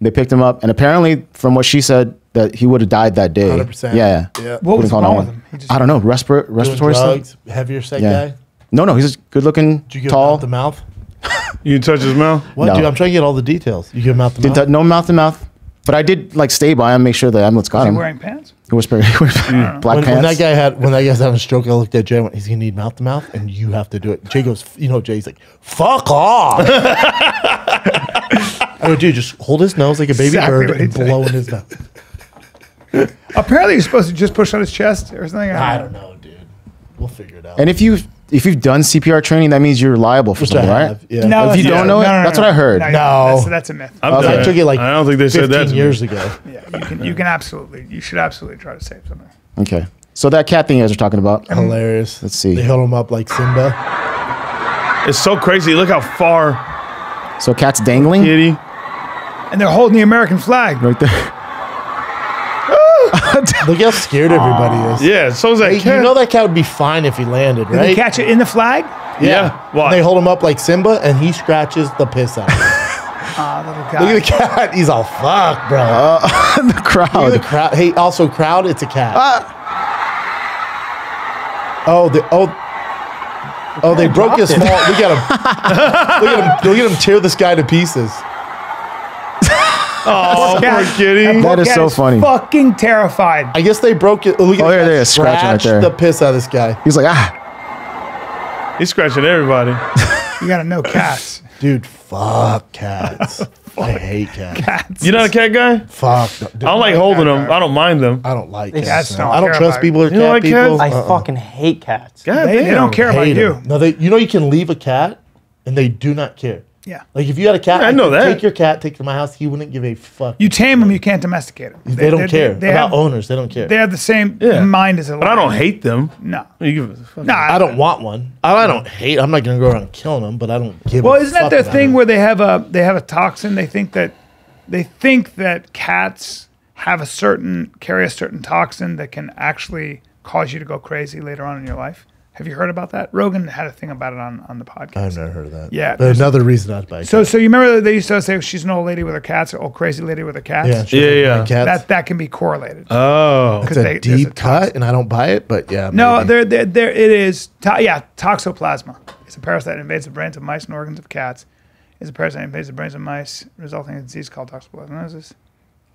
They picked him up, and apparently, from what she said, that he would have died that day. one hundred percent. Yeah. yeah. What was wrong with him? I don't know. Respir respiratory drugs, stuff? Heavier set yeah. guy? No, no. He's good looking, tall. Did you give tall. him out the mouth? You touch his mouth? What, no. dude? I'm trying to get all the details. You give him out the did mouth? That, no mouth to mouth. But I did like stay by him, make sure the ambulance got was him. Was he wearing pants? He was wearing black when, pants. When that guy had when that guy was having a stroke, I looked at Jay and went, he's going to need mouth to mouth, and you have to do it. Jay goes, you know, Jay's like, fuck off. I go, dude, just hold his nose like a baby exactly bird and blow in his mouth. Apparently, you're supposed to just push on his chest or something. I don't know, dude. We'll figure it out. And if you if you've done C P R training, that means you're liable for Which something, right? Yeah. No, if you don't know it, no, no, no, that's no. what I heard. No, no. That's, that's a myth. I'm okay. I took it like I don't think they said that years ago. Yeah, you can you can absolutely you should absolutely try to save something. Okay, so that cat thing you guys are talking about, hilarious. Let's see. They held him up like Simba. It's so crazy. Look how far. So cat's dangling. Kitty. And they're holding the American flag right there. Look how scared everybody Aww. is. Yeah, so is that hey, cat. You know that cat would be fine if he landed, right? Did they catch it in the flag? Yeah. yeah. They hold him up like Simba, and he scratches the piss out of him. Aw, little cat. Look at the cat. He's all, fuck, bro. Uh, the crowd. Look at the crowd. Hey, also, crowd, it's a cat. Uh, oh, the... oh. Oh, they broke his small... Look at him. Look at him. Look at him tear this guy to pieces. Oh, poor kitty. That, that is so is funny. Fucking terrified. I guess they broke it. Look at oh, there, there, scratching right there. The piss out of this guy. He's like, ah. He's scratching everybody. You gotta know cats, dude. Fuck cats. Fuck. I hate cats. cats. You're not a cat guy. Fuck. No, dude, I don't like holding them. Guy. I don't mind them. I don't like cats. cats no. I don't trust people. Or you cat like people. Cats? I uh-uh. fucking hate cats. God, they, they don't care about you. No, they. You know you can leave a cat, and they do not care. Yeah. Like if you had a cat, yeah, I know that. Take your cat, take it to my house. He wouldn't give a fuck. You tame him, you can't domesticate him. They, they don't they, care they, they about have, owners. They don't care. They have the same yeah. mind as a. But lion. I don't hate them. No. You give a fuck. No, I, I don't want one. I, I don't hate. I'm not gonna go around killing them, but I don't give. Well, a isn't fuck that their thing it. where they have a they have a toxin? They think that they think that cats have a certain carry a certain toxin that can actually cause you to go crazy later on in your life. Have you heard about that? Rogan had a thing about it on, on the podcast. I've never heard of that. Yeah. There's another reason not to buy a cat. So, so you remember they used to say she's an old lady with her cats or old crazy lady with her cats? Yeah, yeah, yeah. Cats. That, that can be correlated. Oh. It's a they, deep a cut and I don't buy it, but yeah. Maybe. No, there, there, there it is. To, yeah, toxoplasma. It's a parasite that invades the brains of mice and organs of cats. It's a parasite that invades the brains of mice, resulting in a disease called toxoplasmosis.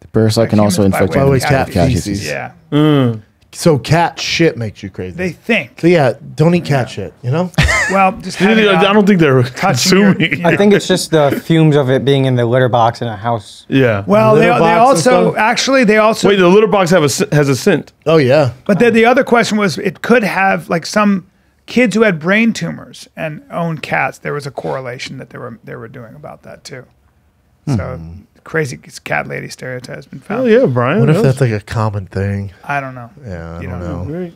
The parasite like can also infect cat feces. Yeah. Mm. So cat shit makes you crazy. They think. So yeah, don't eat cat yeah. shit, you know? Well, just I don't think they're consuming. Your, I think it's just the fumes of it being in the litter box in a house. Yeah. Well, the they, they also, actually, they also. Wait, the litter box have a, has a scent. Oh, yeah. But then the other question was it could have, like some kids who had brain tumors and owned cats, there was a correlation that they were, they were doing about that too. So. Hmm. Crazy cat lady stereotype has been found. Oh yeah, Brian. What if that's like a common thing? I don't know. Yeah, I you don't, don't know. know.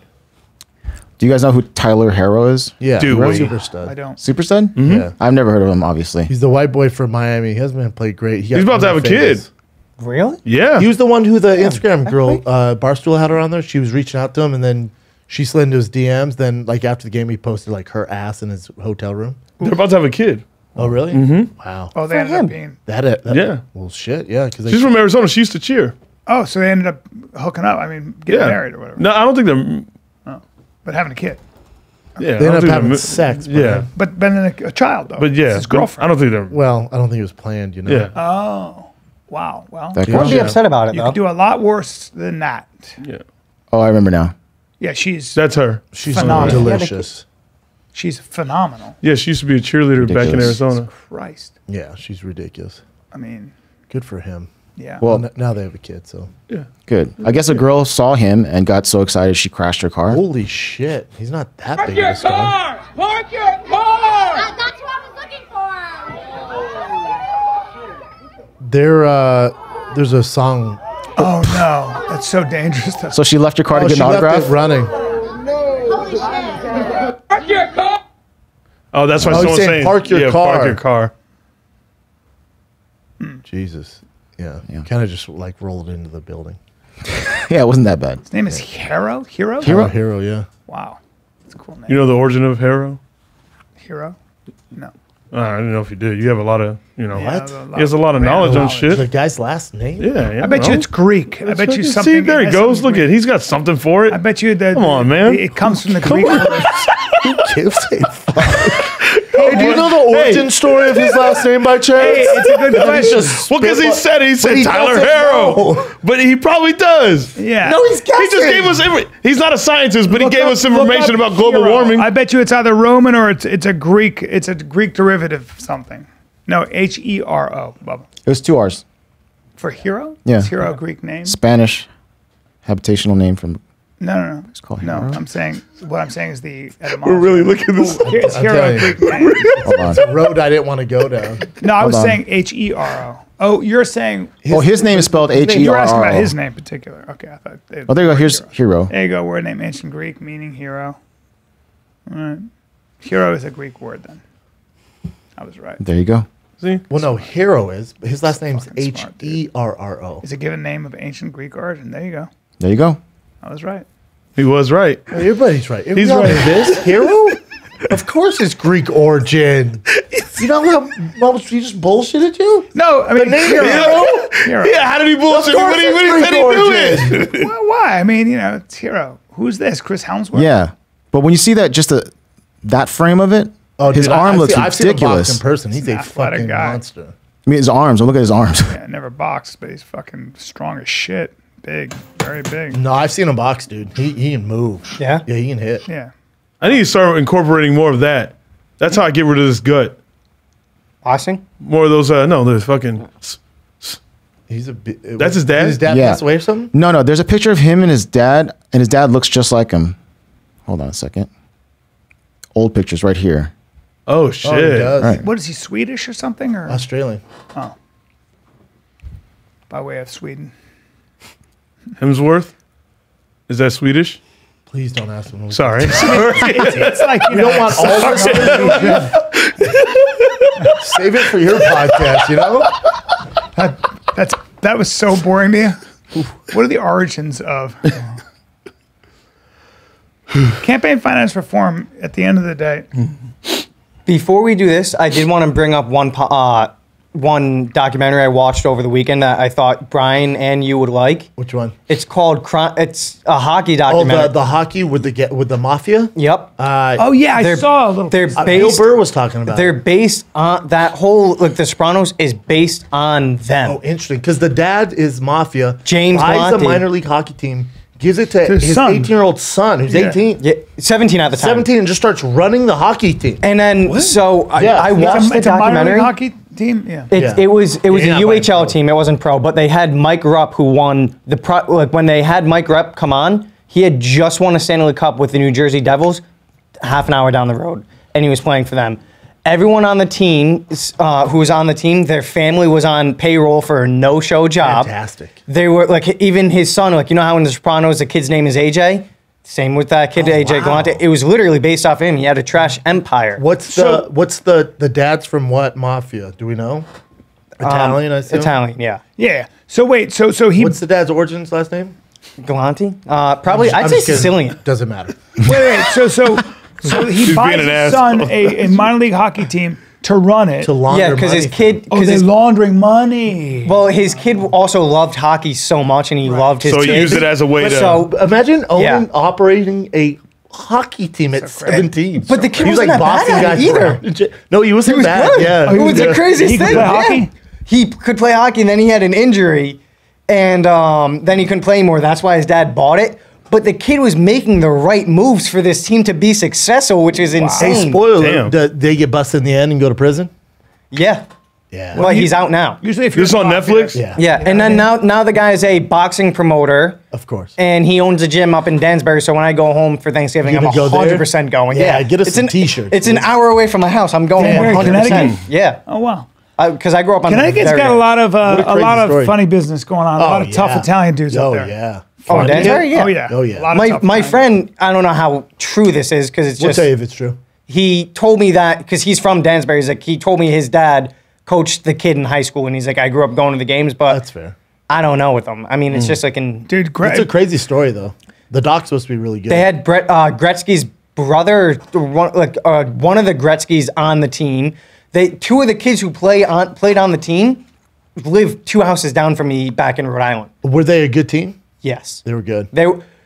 Do you guys know who Tyler Herro is? Yeah, dude, super stud. I don't. Super stud? Mm-hmm. Yeah, I've never heard of him. Obviously, he's the white boy from Miami. He hasn't been played great. He He's about to have a famous. kid. Really? Yeah. He was the one who the yeah, Instagram girl uh, Barstool had her on there. She was reaching out to him, and then she slid into his D Ms. Then, like after the game, he posted like her ass in his hotel room. They're about to have a kid. Oh, really? Mm-hmm. Wow. Oh, they ended up being... That, that, yeah. Well, shit, yeah. They She's from Arizona. She used to cheer. Oh, so they ended up hooking up. I mean, getting yeah. married or whatever. No, I don't think they're... Oh. But having a kid. Okay. Yeah, they ended up having sex. But yeah. Then, but then a, a child, though. But yeah. It's his girlfriend. I don't think they're... Well, I don't think it was planned, you know? Yeah. Oh. Wow. Well, you wouldn't be upset about it, though. You could do a lot worse than that. Yeah. Oh, I remember now. Yeah, she's... That's her. She's phenomenal. Delicious. She's phenomenal. Yeah, she used to be a cheerleader ridiculous. back in Arizona. Jesus Christ. Yeah, she's ridiculous. I mean. Good for him. Yeah. Well, well now they have a kid, so. Yeah. Good. I guess a girl saw him and got so excited she crashed her car. Holy shit. He's not that Park big of a star. Park your car! Park your car! That's what I was looking for. There, uh, there's a song. Oh, no. That's so dangerous. Though. So she left her car oh, to get an autograph? She left it running. Holy shit. Park your car! Oh, that's why oh, someone's saying, saying park your yeah, car. Park your car. Mm. Jesus. Yeah. yeah. Kind of just like rolled into the building. Yeah, it wasn't that bad. His name yeah. is Herro? Herro? Herro, Herro, yeah. Wow. That's a cool name. You know the origin of Herro? Herro? No. Uh, I don't know if you do. You have a lot of, you know. Yeah, what? He has a lot of knowledge, knowledge on shit. The guy's last name? Yeah. yeah I bet bro. you it's Greek. That's I bet you something. See, there he goes. Look at He's got something for it. I bet you that. Come on, man. It comes from the Come Greek. Who gives a fuck? Hey, do you know the origin hey. story of his last name by chance? Hey, it's a good question. Well, because he said he said he Tyler Herro, but he probably does. Yeah. No, he's guessing. He just gave us every, He's not a scientist, but look he gave up, us information about global Herro. warming. I bet you it's either Roman or it's it's a Greek. It's a Greek derivative of something. No, H E R O. Bubba. It was two R's. For Herro? Yeah. Is Herro a Greek name? Spanish, habitational name from. No, no, no. It's called no, Herro. I'm saying what I'm saying is the etymology. We're really looking this up. Here's Herro. It's a road I didn't want to go down. No, I Hold was on. saying H E R O. Oh, you're saying. His, oh, his name is spelled H E R O. You're asking about his name in particular. Okay, I thought. They, oh, there you go. Here's Herro. Herro. There you go. Word name, ancient Greek, meaning hero. All right. Hero is a Greek word then. I was right. There you go. See? Well, no, Herro is. But his last name's H E R R O. It's a given name of ancient Greek origin. There you go. There you go. I was right. He was right. Everybody's right. If He's right. This Herro, of course, it's Greek origin. You know how much he just bullshitted you? No, I mean, Herro. Yeah. Herro. Yeah, how did he bullshit you? What did he do it? Well, why? I mean, you know, it's Herro. Who's this? Chris Hemsworth. Yeah, but when you see that, just a, that frame of it, oh, his dude, arm I, looks I've seen, ridiculous. I've seen him box in person. He's, He's a fucking guy. monster. I mean, his arms. I look at his arms. Yeah, I never boxed, but he's fucking strong as shit. Big, very big. No, I've seen him box, dude. He, he can move. Yeah? Yeah, he can hit. Yeah. I need to start incorporating more of that. That's how I get rid of this gut. Boxing? More of those, uh, no, those fucking... He's a bit, That's his dad? His dad yeah. passed away or something? No, no, there's a picture of him and his dad, and his dad looks just like him. Hold on a second. Old pictures right here. Oh, shit. Oh, he does. Right. What is he, Swedish or something? Or Australian. Oh. By way of Sweden. Hemsworth? Is that Swedish? Please don't ask him. Sorry. Sorry. It's, it's like, you we know, don't want all this. Save it for your podcast, you know? That, that's, that was so boring to you. What are the origins of... Oh. Campaign finance reform at the end of the day. Before we do this, I did want to bring up one uh, one documentary I watched over the weekend that I thought Brian and you would like. Which one? It's called it's a hockey documentary. Oh, the, the hockey with the with the mafia. Yep. Uh, oh yeah, I saw a little. They're based, Bill Burr was talking about. They're based on that whole like The Sopranos is based on them. Oh, interesting. Because the dad is mafia. James buys the minor league hockey team. Gives it to, to his, his eighteen-year-old son, who's yeah. eighteen. Yeah, seventeen at the time. seventeen and just starts running the hockey team. And then, what? so I, yeah. I watched the documentary. Hockey team? Yeah. It, yeah. it was, it was yeah, a U H L team. It wasn't pro, but they had Mike Rupp who won the pro. Like, when they had Mike Rupp come on, he had just won a Stanley Cup with the New Jersey Devils half an hour down the road, and he was playing for them. Everyone on the team uh, who was on the team, their family was on payroll for a no-show job. Fantastic. They were like, even his son, like, you know how in The Sopranos, the kid's name is A J? Same with that kid, oh, A J wow. Galante. It was literally based off him. He had a trash empire. What's so, the what's the the dad's from what mafia? Do we know? Italian, um, I assume? Italian, yeah. Yeah. So wait, so so he. What's the dad's origins last name? Galante. Uh, probably. I'm just, I'd I'm say Sicilian. Doesn't matter. Wait, wait. So so. So he She's buys his asshole. son a, a minor league hockey team to run it. To launder money. Yeah, because his kid... Oh, they're laundering money. Well, his kid also loved hockey so much, and he right. loved his So kids. he used it as a way but to... So imagine owning, yeah. operating a hockey team at so seventeen. But so the kid wasn't like that bad at it either. No, he wasn't he was bad. Good. Yeah, it was the craziest he thing. He could play yeah. hockey? He could play hockey, and then he had an injury, and um, then he couldn't play anymore. That's why his dad bought it. But the kid was making the right moves for this team to be successful, which is wow. insane. Hey, spoiler, do they get busted in the end and go to prison? Yeah. Yeah. Well, you, he's out now. Usually if you're This on Netflix? Yeah. yeah. yeah. And then now now the guy is a boxing promoter. Of course. And he owns a gym up in Danbury, so when I go home for Thanksgiving, I'm one hundred percent go going. Yeah, yeah, get us it's some an, T-shirts. It's please. an hour away from my house. I'm going yeah, home one hundred percent. Yeah. Oh, wow. Because I, I grew up on Connecticut's got a lot of uh, a, a lot of story. funny business going on. A oh, lot of yeah. tough Italian dudes oh, out there. Oh yeah. Oh, Danbury, yeah. Oh yeah. Oh yeah. My my friend, I don't know how true this is because it's we'll just. We'll tell you if it's true. He told me that because he's from Danbury. He's like he told me his dad coached the kid in high school, and he's like, I grew up going to the games, but that's fair. I don't know with them. I mean, it's mm. just like in dude. It's a crazy story though. The doc's supposed to be really good. They had Brett uh, Gretzky's brother, one, like uh, one of the Gretzky's on the team. They, two of the kids who play on, played on the team lived two houses down from me back in Rhode Island. Were they a good team? Yes. They were good. They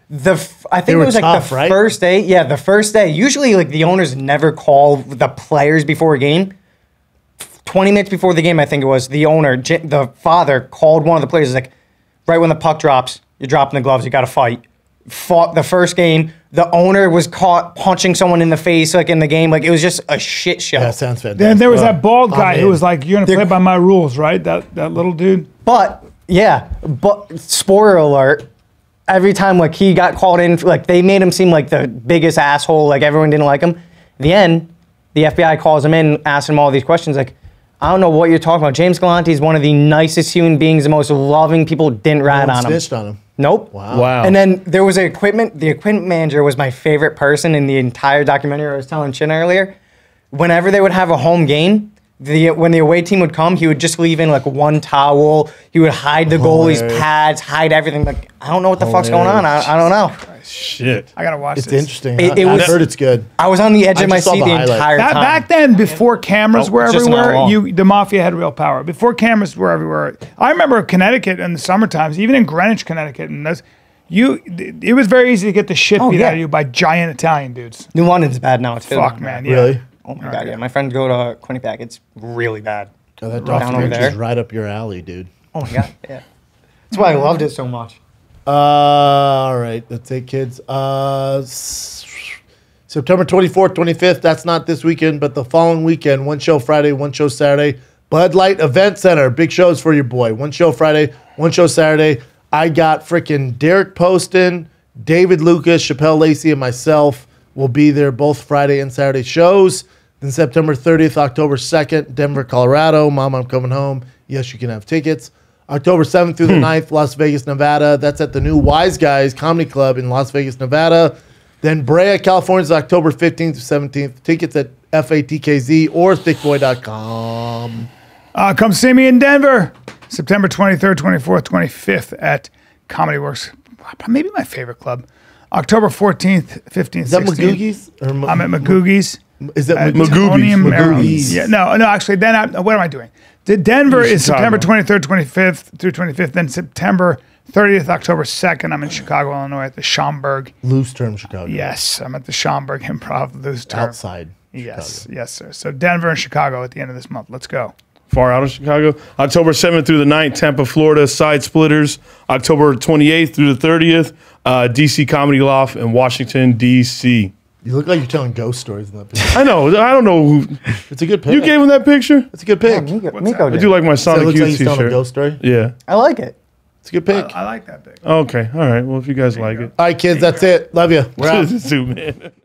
the I think they it was tough, like the right? first day. Yeah, the first day. Usually like the owners never call the players before a game. twenty minutes before the game, I think it was, the owner, the father called one of the players like right when the puck drops, you're dropping the gloves, you got to fight. Fought the first game. The owner was caught punching someone in the face, like in the game. Like it was just a shit show. That sounds fantastic. Then there was that bald guy who was like, "You're gonna play by my rules, right?" That that little dude. But yeah, but spoiler alert. Every time like he got called in, like they made him seem like the biggest asshole. Like everyone didn't like him. At the end, the F B I calls him in, asks him all these questions. Like, I don't know what you're talking about. James Galante is one of the nicest human beings, the most loving people. Didn't rat on him. Snitched on him. Nope. Wow. wow. And then there was an equipment. The equipment manager was my favorite person in the entire documentary. I was telling Chin earlier. Whenever they would have a home game, the when the away team would come, he would just leave in like one towel. He would hide the goalie's pads, hide everything. Like I don't know what the Hilarious. fuck's going on. I, I don't know. Christ, shit. I gotta watch. It's this. interesting. It, it was, I heard it's good. I was on the edge of my seat the, the entire that, time. Back then, before cameras oh, were everywhere, you the mafia had real power. Before cameras were everywhere, I remember Connecticut in the summer times, even in Greenwich, Connecticut, and those. You, it was very easy to get the shit oh, beat yeah. out of you by giant Italian dudes. New London's bad now. It's fuck, man. Yeah. Really. Oh my god, yeah. My friends go to Quinnipiac. It's really bad. Oh, that documentary is right up your alley, dude. Oh my god, yeah. That's why I loved it so much. Uh, all right, that's it, kids. Uh, September twenty-fourth, twenty-fifth, that's not this weekend, but the following weekend, one show Friday, one show Saturday. Bud Light Event Center, big shows for your boy. One show Friday, one show Saturday. I got freaking Derek Poston, David Lucas, Chappelle, Lacey, and myself. We'll be there both Friday and Saturday shows. Then September thirtieth, October second, Denver, Colorado. Mom, I'm coming home. Yes, you can have tickets. October seventh through the ninth, Las Vegas, Nevada. That's at the new Wise Guys Comedy Club in Las Vegas, Nevada. Then Brea, California is October fifteenth to seventeenth. Tickets at F A T K Z or thick boy dot com. Uh, come see me in Denver, September twenty-third, twenty-fourth, twenty-fifth at Comedy Works. Maybe my favorite club. October fourteenth, fifteenth, sixteenth. Is that McGoogies? Or I'm at McGoogies. Is that McGoogies? Yeah, no, no, actually, then I, what am I doing? The Denver is September twenty-third, twenty-fifth through twenty-fifth. Then September thirtieth, October second. I'm in Chicago, Illinois at the Schaumburg. Loose term Chicago. Yes, I'm at the Schaumburg Improv. Loose term. Outside Chicago. Yes, yes, sir. So Denver and Chicago at the end of this month. Let's go. Far out of Chicago. October seventh through the ninth, Tampa, Florida, Side Splitters. October twenty-eighth through the thirtieth, uh, D C Comedy Loft in Washington, D C You look like you're telling ghost stories in that picture. I know. I don't know who. It's a good pic. You gave him that picture? It's a good pic. Yeah, Nico, Nico I do like my Sonic Youth t-shirt. Like a ghost story? Yeah. I like it. It's a good pic. I, I like that pic. Okay. All right. Well, if you guys there like you it. All right, kids. That's it. Love you. We're out. Zoom in.